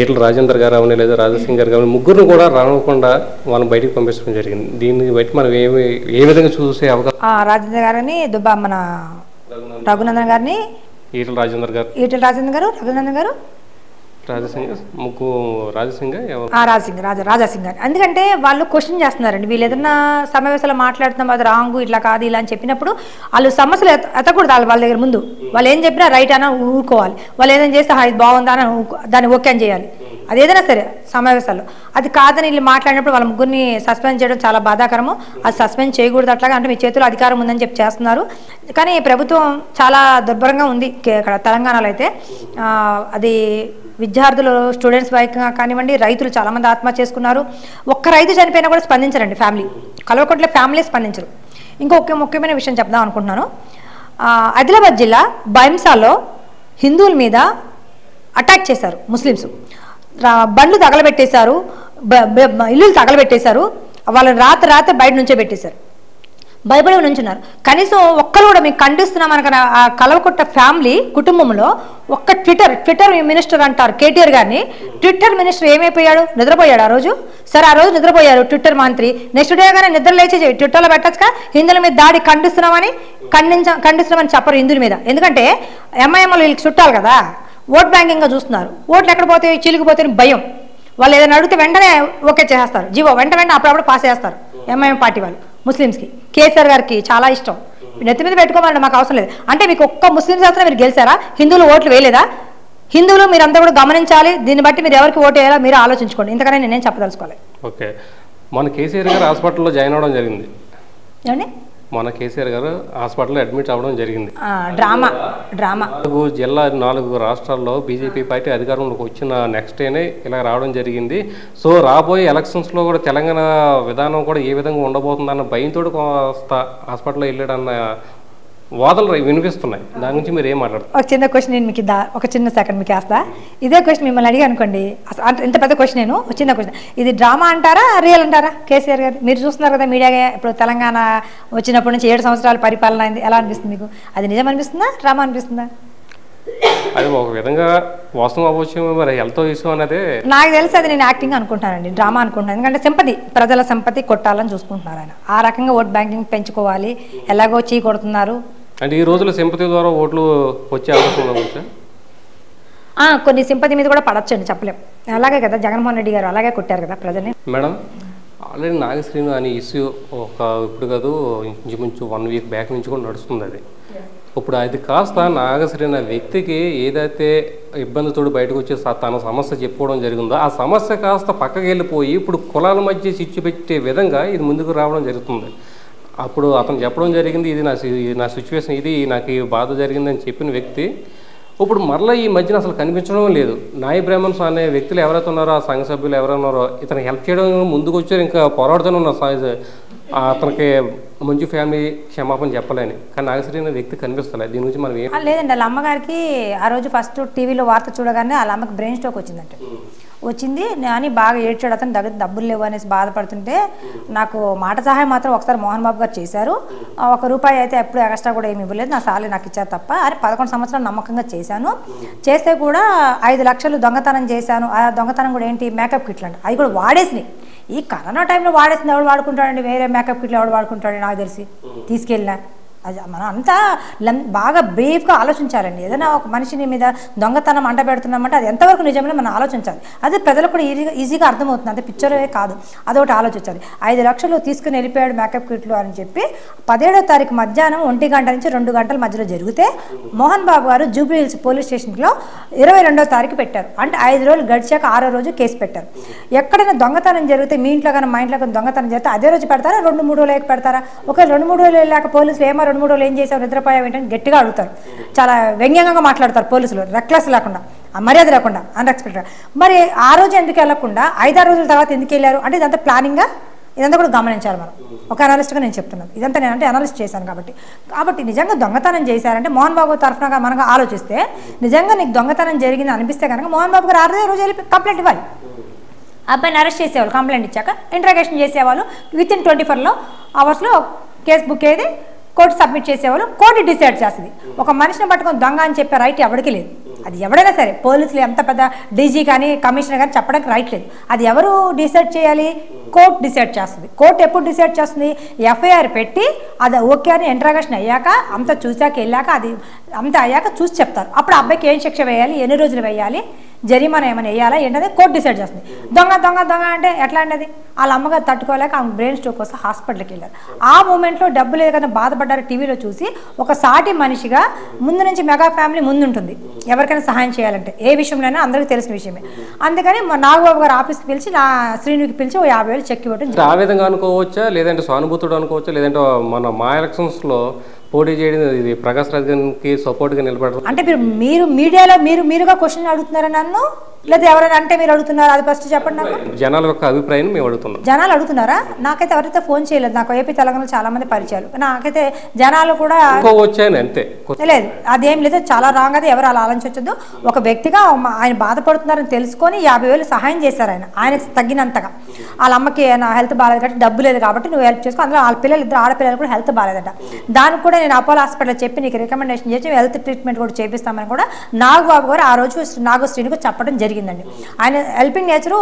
ఈటల రాజేందర్ గారు అవని లేదా రాజసింగ్ గారు కానీ ముగ్గురు కూడా రానకుండా వాళ్ళని బయటకు పంపించడం జరిగింది దీన్ని బట్టి మనం ఏ విధంగా చూసే అవకాశం రాజేంద్ర గారిని దుబ్బా మన రఘునందన్ గారిని ఈటల రాజేందర్ గారు రాజాసింగ్ అని ఎందుకంటే వాళ్ళు క్వశ్చన్ చేస్తున్నారండి. వీళ్ళు ఏదైనా సమావేశాలు మాట్లాడుతున్నాం అది రాంగు ఇట్లా కాదు ఇలా అని చెప్పినప్పుడు వాళ్ళు సమస్యలు ఎత్తకూడదు. వాళ్ళ దగ్గర ముందు వాళ్ళు ఏం చెప్పినా రైట్ అని ఊరుకోవాలి. వాళ్ళు ఏదైనా చేస్తే ఇది బాగుందా అని దాన్ని ఓకే అని చేయాలి. అదేదైనా సరే సమావేశాల్లో అది కాదని వీళ్ళు మాట్లాడినప్పుడు వాళ్ళ ముగ్గురిని సస్పెండ్ చేయడం చాలా బాధాకరము. అది సస్పెండ్ చేయకూడదు. అట్లాగా అంటే మీ చేతిలో అధికారం ఉందని చెప్పి చేస్తున్నారు. కానీ ప్రభుత్వం చాలా దుర్భరంగా ఉంది ఇక్కడ తెలంగాణలో. అయితే అది విద్యార్థులు స్టూడెంట్స్ వైపుగా కానివ్వండి, రైతులు చాలామంది ఆత్మహత్య చేసుకున్నారు. ఒక్క రైతు చనిపోయినా కూడా స్పందించరండి ఫ్యామిలీ, కల్వకుంట్ల ఫ్యామిలీ స్పందించరు. ఇంకొక ముఖ్యమైన విషయం చెప్దాం అనుకుంటున్నాను. ఆదిలాబాద్ జిల్లా బైంసాలో హిందువుల మీద అటాక్ చేశారు ముస్లిమ్స్. బండ్లు తగలబెట్టేశారు, ఇల్లులు తగలబెట్టేశారు. వాళ్ళని రాత్రి బయట నుంచే పెట్టేశారు, భయపడే నుంచున్నారు. కనీసం ఒక్కరు కూడా మీకు ఖండిస్తున్నాం అనక ఆ కల్వకుంట్ల ఫ్యామిలీ కుటుంబంలో ఒక్క ట్విట్టర్ మినిస్టర్ అంటారు కేటీఆర్ గారిని, ట్విట్టర్ మినిస్టర్ ఏమైపోయాడు? నిద్రపోయాడు ఆ రోజు. సరే ఆ రోజు నిద్రపోయారు ట్విట్టర్ మంత్రి, నెక్స్ట్ డే కానీ నిద్ర లేచి ట్విట్టర్లో పెట్టచ్చుగా హిందువుల మీద దాడి ఖండిస్తున్నామని. ఖండిస్తున్నామని చెప్పరు హిందువుల మీద, ఎందుకంటే ఎంఐఎంలు వీళ్ళకి చుట్టాలి కదా, ఓట్ బ్యాంకింగ్గా చూస్తున్నారు. ఓట్లు ఎక్కడ పోతే చీలికిపోతే భయం. వాళ్ళు ఏదైనా అడిగితే వెంటనే ఓకే చేసేస్తారు, జీవో వెంటనే అప్పుడప్పుడు పాస్ చేస్తారు ఎంఐఎం పార్టీ వాళ్ళు. ముస్లిమ్స్కి కేసీఆర్ గారికి చాలా ఇష్టం, నెత్తి మీద పెట్టుకోవాలంటే మాకు అవసరం లేదు అంటే. మీకు ఒక్క ముస్లిమ్స్ అసలు మీరు గెలిచారా? హిందువులు ఓట్లు వేయలేదా? హిందువులు మీరంతా కూడా గమనించాలి. దీన్ని బట్టి మీరు ఎవరికి ఓటు వేయాలో మీరు ఆలోచించుకోండి. ఇంతకనే నేనేం చెప్పదలుచుకోవాలి. ఓకే, మన కేసీఆర్ గారు హాస్పిటల్లో జాయిన్ అవ్వడం జరిగింది ఏమండి. మన కేసీఆర్ గారు హాస్పిటల్లో అడ్మిట్ అవ్వడం జరిగింది. Drama drama. 4 జిల్లాలు 4 రాష్ట్రాల్లో బీజేపీ పార్టీ అధికారంలోకి వచ్చిన నెక్స్ట్ డేనే ఇలా రావడం జరిగింది. సో రాబోయే ఎలక్షన్స్లో కూడా తెలంగాణ విధానం కూడా ఏ విధంగా ఉండబోతుందన్న భయంతో కొంత హాస్పిటల్లో వెళ్ళాడన్న వాదనలు వినిపిస్తున్నాయి. దాని గురించి మీరు ఏం మాట్లాడుతున్నారు? ఒక చిన్న క్వశ్చన్ నేను మీకు ఒక చిన్న సెకండ్ మీకు వేస్తా. ఇదే క్వశ్చన్ మిమ్మల్ని అడిగా అనుకోండి, ఇంత పెద్ద క్వశ్చన్ నేను చిన్న క్వశ్చన్. ఇది డ్రామా అంటారా రియల్ అంటారా? కేసీఆర్ గారు మీరు చూస్తున్నారు కదా మీడియా, ఇప్పుడు తెలంగాణ వచ్చినప్పటి నుంచి 7 సంవత్సరాల పరిపాలన అయింది, ఎలా అనిపిస్తుంది మీకు? అది నిజం అనిపిస్తుందా డ్రామా అనిపిస్తుందా? అది ఒక విధంగా వాస్తవం అవ్వచ్చు, మరి హెల్త్ ఇష్యూ అనేది నాకు తెలిసి అది నేను యాక్టింగ్ అనుకుంటానండి, డ్రామా అనుకుంటాను. ఎందుకంటే సింపతి, ప్రజల సింపతి కొట్టాలని చూసుకుంటున్నారు ఆయన. ఆ రకంగా ఓట్ బ్యాంకింగ్ పెంచుకోవాలి, ఎలాగో చీ కొడుతున్నారు అంటే. ఈ రోజుల్లో సింపతి ద్వారా ఓట్లు వచ్చే అవకాశం కొన్ని సింపతి మీద కూడా పడచ్చండి, చెప్పలేం. అలాగే కదా జగన్మోహన్ రెడ్డి గారు అలాగే కొట్టారు కదా ప్రజల్ని. మేడం ఆల్రెడీ నాగశ్రీను అనే ఇష్యూ ఒక ఇప్పుడు కాదు ఇంచుమించు 1 వీక్ బ్యాక్ నుంచి కూడా నడుస్తుంది. అది ఇప్పుడు అది కాస్త నాగశ్రీను వ్యక్తికి ఏదైతే ఇబ్బందితో బయటకు వచ్చి తన సమస్య చెప్పుకోవడం జరిగిందో ఆ సమస్య కాస్త పక్కకి వెళ్ళిపోయి ఇప్పుడు కులాల మధ్య చిచ్చు పెట్టే విధంగా ఇది ముందుకు రావడం జరుగుతుంది. అప్పుడు అతను చెప్పడం జరిగింది ఇది నా సిచ్యువేషన్, ఇది నాకు ఈ బాధ జరిగిందని చెప్పిన వ్యక్తి ఇప్పుడు మరలా ఈ మధ్యన అసలు కనిపించడం లేదు. నాయ బ్రాహ్మణ్స్ అనే వ్యక్తులు ఎవరైతే ఉన్నారో, ఆ సంఘ సభ్యులు ఎవరైనారో ఇతను హెల్ప్ చేయడం ముందుకు వచ్చారు. ఇంకా పోరాడుతూనే ఉన్నారు అతనికి మంచి ఫ్యామిలీ క్షమాపణ చెప్పలేని, కానీ నాగశ్రీ వ్యక్తి కనిపిస్తలేదు. దీని గురించి మనం ఏం లేదండి. వాళ్ళ అమ్మగారికి ఆ రోజు ఫస్ట్ టీవీలో వార్త చూడగానే వాళ్ళ అమ్మకి బ్రెయిన్ స్ట్రోక్ వచ్చిందంటే వచ్చింది. నాని బాగా ఏడ్చాడు, అతను దగ్గర డబ్బులు లేవు అనేసి బాధపడుతుంటే నాకు మాట సహాయం మాత్రం ఒకసారి మోహన్ బాబు గారు చేశారు. 1 రూపాయి అయితే ఎప్పుడు ఎక్స్ట్రా కూడా ఏమి ఇవ్వలేదు, నా సాలరీ నాకు ఇచ్చారు తప్ప. అది 11 సంవత్సరాలు నమ్మకంగా చేశాను. చేస్తే కూడా 5 లక్షలు దొంగతనం చేశాను. ఆ దొంగతనం కూడా ఏంటి మేకప్ కిట్లు అండి, అది కూడా వాడేసినాయి. ఈ కరోనా టైంలో వాడేసింది ఎవడు వాడుకుంటాడండి? వేరే మేకప్ కిట్లు ఎవడు వాడుకుంటాడు? నాకు తెలిసి తీసుకెళ్ళినా అది మనం అంతా బాగా బ్రీఫ్గా ఆలోచించాలండి. ఏదైనా ఒక మనిషిని మీద దొంగతనం అంట పెడుతున్నామంటే అది ఎంతవరకు నిజమని మనం ఆలోచించాలి. అదే ప్రజలకు కూడా ఈజీగా అర్థమవుతుంది, అది పిక్చరే కాదు. అదొకటి ఆలోచించాలి. 5 లక్షలు తీసుకుని వెళ్ళిపోయాడు మేకప్ కిట్లు అని చెప్పి 17వ తారీఖు మధ్యాహ్నం 1 గంట నుంచి 2 గంటల మధ్యలో జరిగితే మోహన్ బాబు గారు జూబ్లీహిల్స్ పోలీస్ స్టేషన్లో 22వ తారీఖు పెట్టారు. అంటే 5 రోజులు గడిచాక 6వ రోజు కేసు పెట్టారు. ఎక్కడైనా దొంగతనం జరిగితే మీ ఇంట్లో కానీ మా ఇంట్లో కానీ దొంగతనం జరిగితే అదే రోజు పెడతారా 2-3 రోజులు పెడతారా? ఒకవేళ 2-3 రోజులు వెళ్ళాక పోలీసులు ఏమో 2-3 రోజులు ఏం చేశారు నిద్రపోయావు ఏంటని గట్టిగా అడుగుతారు. చాలా వ్యంగ్యంగా మాట్లాడతారు పోలీసులు, రెక్లెస్ లేకుండా, మర్యాద లేకుండా, అన్ఎక్స్పెక్టెడ్. మరి ఆ రోజు ఎందుకు వెళ్ళకుండా 5-6 రోజుల తర్వాత ఎందుకు వెళ్ళారు అంటే ఇదంతా ప్లానింగ్గా, ఇదంతా కూడా గమనించాలి మనం. ఒక అనలిస్ట్గా నేను చెప్తున్నాను, ఇదంతా నేనంటే అనలిస్ట్ చేశాను కాబట్టి నిజంగా దొంగతనం చేశారంటే మోహన్ బాబు తరఫున మనకు ఆలోచిస్తే నిజంగా నీకు దొంగతనం జరిగింది అనిపిస్తే కనుక మోహన్ బాబు గారు 6వ రోజు వెళ్ళి కంప్లైంట్ ఇవ్వాలి. అబ్బాయిని అరెస్ట్ చేసేవాళ్ళు, కంప్లైంట్ ఇచ్చాక ఇంట్రాగేషన్ చేసేవాళ్ళు, వితిన్ 24 అవర్స్లో కేసు బుక్ అయ్యేది, కోర్టు సబ్మిట్ చేసేవాళ్ళు, కోర్టు డిసైడ్ చేస్తుంది. ఒక మనిషిని పట్టుకొని దొంగ అని చెప్పే రైట్ ఎవరికి లేదు. అది ఎవడైనా సరే పోలీసులు ఎంత పెద్ద డీజీ కానీ కమిషనర్ కానీ చెప్పడానికి రైట్ లేదు. అది ఎవరు డిసైడ్ చేయాలి? కోర్టు డిసైడ్ చేస్తుంది. కోర్టు ఎప్పుడు డిసైడ్ చేస్తుంది? ఎఫ్ఐఆర్ పెట్టి అది ఓకే అని ఇంట్రాగేషన్ అయ్యాక అంతా చూశాక వెళ్ళాక అది అంతా అయ్యాక చూసి చెప్తారు. అప్పుడు అబ్బాయికి ఏం శిక్ష వేయాలి, ఎన్ని రోజులు వేయాలి, జరిమానా ఏమన్నా వేయాలా ఏంటది కోర్టు డిసైడ్ చేస్తుంది. దొంగ దొంగ దొంగ అంటే ఎట్లాంటిది, వాళ్ళ అమ్మగారు తట్టుకోలేక ఆమె బ్రెయిన్ స్ట్రోక్ కోసం హాస్పిటల్కి వెళ్ళారు. ఆ మూమెంట్లో డబ్బు లేదు కదా బాధపడ్డారు. టీవీలో చూసి ఒక సాటి మనిషిగా ముందు నుంచి మెగా ఫ్యామిలీ ముందుంటుంది ఎవరికైనా సహాయం చేయాలంటే, ఏ విషయంలోనే అందరికీ తెలిసిన విషయమే. అందుకని మా నాగబాబు గారు ఆఫీస్కి పిలిచి నా శ్రీనుకి పిలిచి 50,000 చెక్ ఇవ్వడం. ఆ విధంగా అనుకోవచ్చా, లేదంటే సానుభూతుడు అనుకోవచ్చా, లేదంటే మన మా ఎలక్షన్స్లో పోటీ చేయడం ఇది ప్రకాష్ రాజ్ గారికి సపోర్ట్గా నిలబడరు అంటే మీరు మీడియాలో మీరుగా క్వశ్చన్ అడుగుతున్నారా నన్ను, లేదా ఎవరైనా అంటే మీరు అడుగుతున్నారా? అది ఫస్ట్ చెప్పండి నాకు, జనాల యొక్క అభిప్రాయం మేము అడుగుతున్నాం. జనాలు అడుగుతున్నారా? నాకైతే ఎవరైతే ఫోన్ చేయలేదు. నాకు ఏపీ తెలంగాణలో చాలా మంది పరిచయాలు, నాకైతే జనాలు కూడా వచ్చాయని అంతే. లేదు అదేం లేదు, చాలా రాంగ్, అది ఎవరు అలా ఆలోచించొద్దు. ఒక వ్యక్తిగా ఆయన బాధపడుతున్నారని తెలుసుకొని 50,000 సహాయం చేశారు ఆయన, ఆయనకు తగ్గినంతగా. వాళ్ళ అమ్మకి నా హెల్త్ బాగాలేదు కాబట్టి డబ్బు లేదు కాబట్టి నువ్వు హెల్ప్ చేసుకో, అందులో వాళ్ళ పిల్లలు 2 ఆడపిల్లలు కూడా హెల్త్ బాగాలేదట. దానికి కూడా నేను అపోలో హాస్పిటల్ చెప్పి నీకు రికమెండేషన్ చేసి హెల్త్ ట్రీట్మెంట్ కూడా చేపిస్తామని కూడా నాగబాబు గారు ఆ రోజు నాగశ్రీనికి చెప్పడం జరిగిందండి. ఆయన helping nature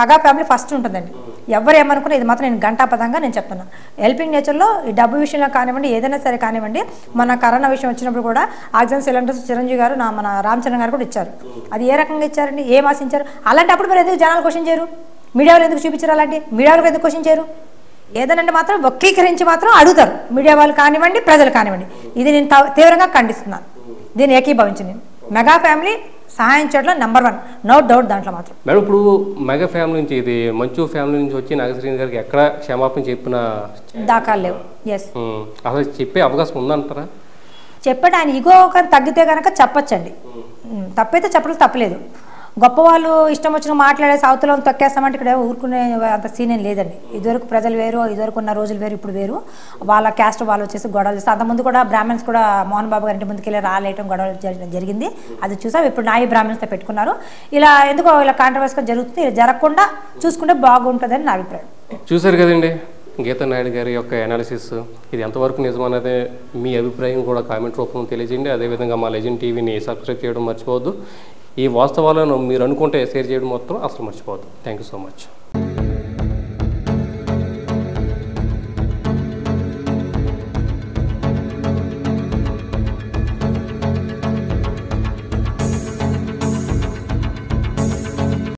mega family first ఉంటుందండి. ఎవరు ఏమనుకున్నా ఇది మాత్రం నేను గంటాపదంగా నేను చెప్తున్నాను, హెల్పింగ్ నేచర్లో ఈ డబ్బు విషయంలో కానివ్వండి ఏదైనా సరే కానివ్వండి. మన కరోనా విషయం వచ్చినప్పుడు కూడా ఆక్సిజన్ సిలిండర్స్ చిరంజీవి గారు మన రామచరణ్ గారు కూడా ఇచ్చారు. అది ఏ రకంగా ఇచ్చారండి, ఏం ఆశించారు? అలాంటప్పుడు మీరు ఎందుకు జనాలు క్వశ్చన్ చేయరు, మీడియాలో ఎందుకు చూపించారు? అలాంటి మీడియాలో ఎందుకు క్వశ్చన్ చేయరు? ఏదనంటే మాత్రం వక్రీకరించి మాత్రం అడుగుతారు మీడియా వాళ్ళు కానివ్వండి ప్రజలు కానివ్వండి. ఇది నేను తీవ్రంగా ఖండిస్తున్నాను, దీన్ని ఏకీభవించి నేను మెగా ఫ్యామిలీ సహాయం చేయడం #1 నో డౌట్, దాంట్లో మాత్రం. మేడం ఇప్పుడు మెగా ఫ్యామిలీ నుంచి ఇది మంచు ఫ్యామిలీ నుంచి వచ్చి నాగశ్రీని గారికి ఎక్కడ క్షమాపణ చెప్పిన దాఖలు లేవు. ఎస్ అసలు చెప్పే అవకాశం ఉందంటారా? చెప్పండి, ఆయన ఇగో కానీ తగ్గితే కనుక చెప్పచ్చండి, తప్పైతే చెప్పడం తప్పలేదు. గొప్ప వాళ్ళు ఇష్టం వచ్చిన మాట్లాడే సౌతులను తొక్కేస్తామంటే ఇక్కడ ఊరుకునే అంత సీన్ ఏం లేదండి. ఇదివరకు ప్రజలు వేరు, ఇదివరకు ఉన్న రోజులు వేరు, ఇప్పుడు వేరు. వాళ్ళ క్యాస్ట్ వాళ్ళు వచ్చేసి గొడవలు చేస్తే అంతకుముందు కూడా బ్రాహ్మణ్స్ కూడా మోహన్ బాబు గారి ఇంటి ముందుకు వెళ్ళి రాలేయటం గొడవలు చేయడం జరిగింది, అది చూసాం. ఇప్పుడు నాయి బ్రాహ్మణ్స్తో పెట్టుకున్నారు, ఇలా ఎందుకు ఇలా కాంట్రవర్సీగా జరుగుతుంది, ఇలా జరగకుండా చూసుకుంటే బాగుంటుందని నా అభిప్రాయం. చూసారు కదండి గీతా నాయుడు గారి యొక్క అనాలిసిస్, ఇది ఎంతవరకు నిజమనేది మీ అభిప్రాయం కూడా కామెంట్ రూపంలో తెలియజేయండి. అదేవిధంగా మా లెజెండ్ టీవీని సబ్స్క్రైబ్ చేయడం మర్చిపోవద్దు. ఈ వాస్తవాలను మీరు అనుకుంటే షేర్ చేయడం మాత్రం అసలు మర్చిపోవద్దు. Thank you so much.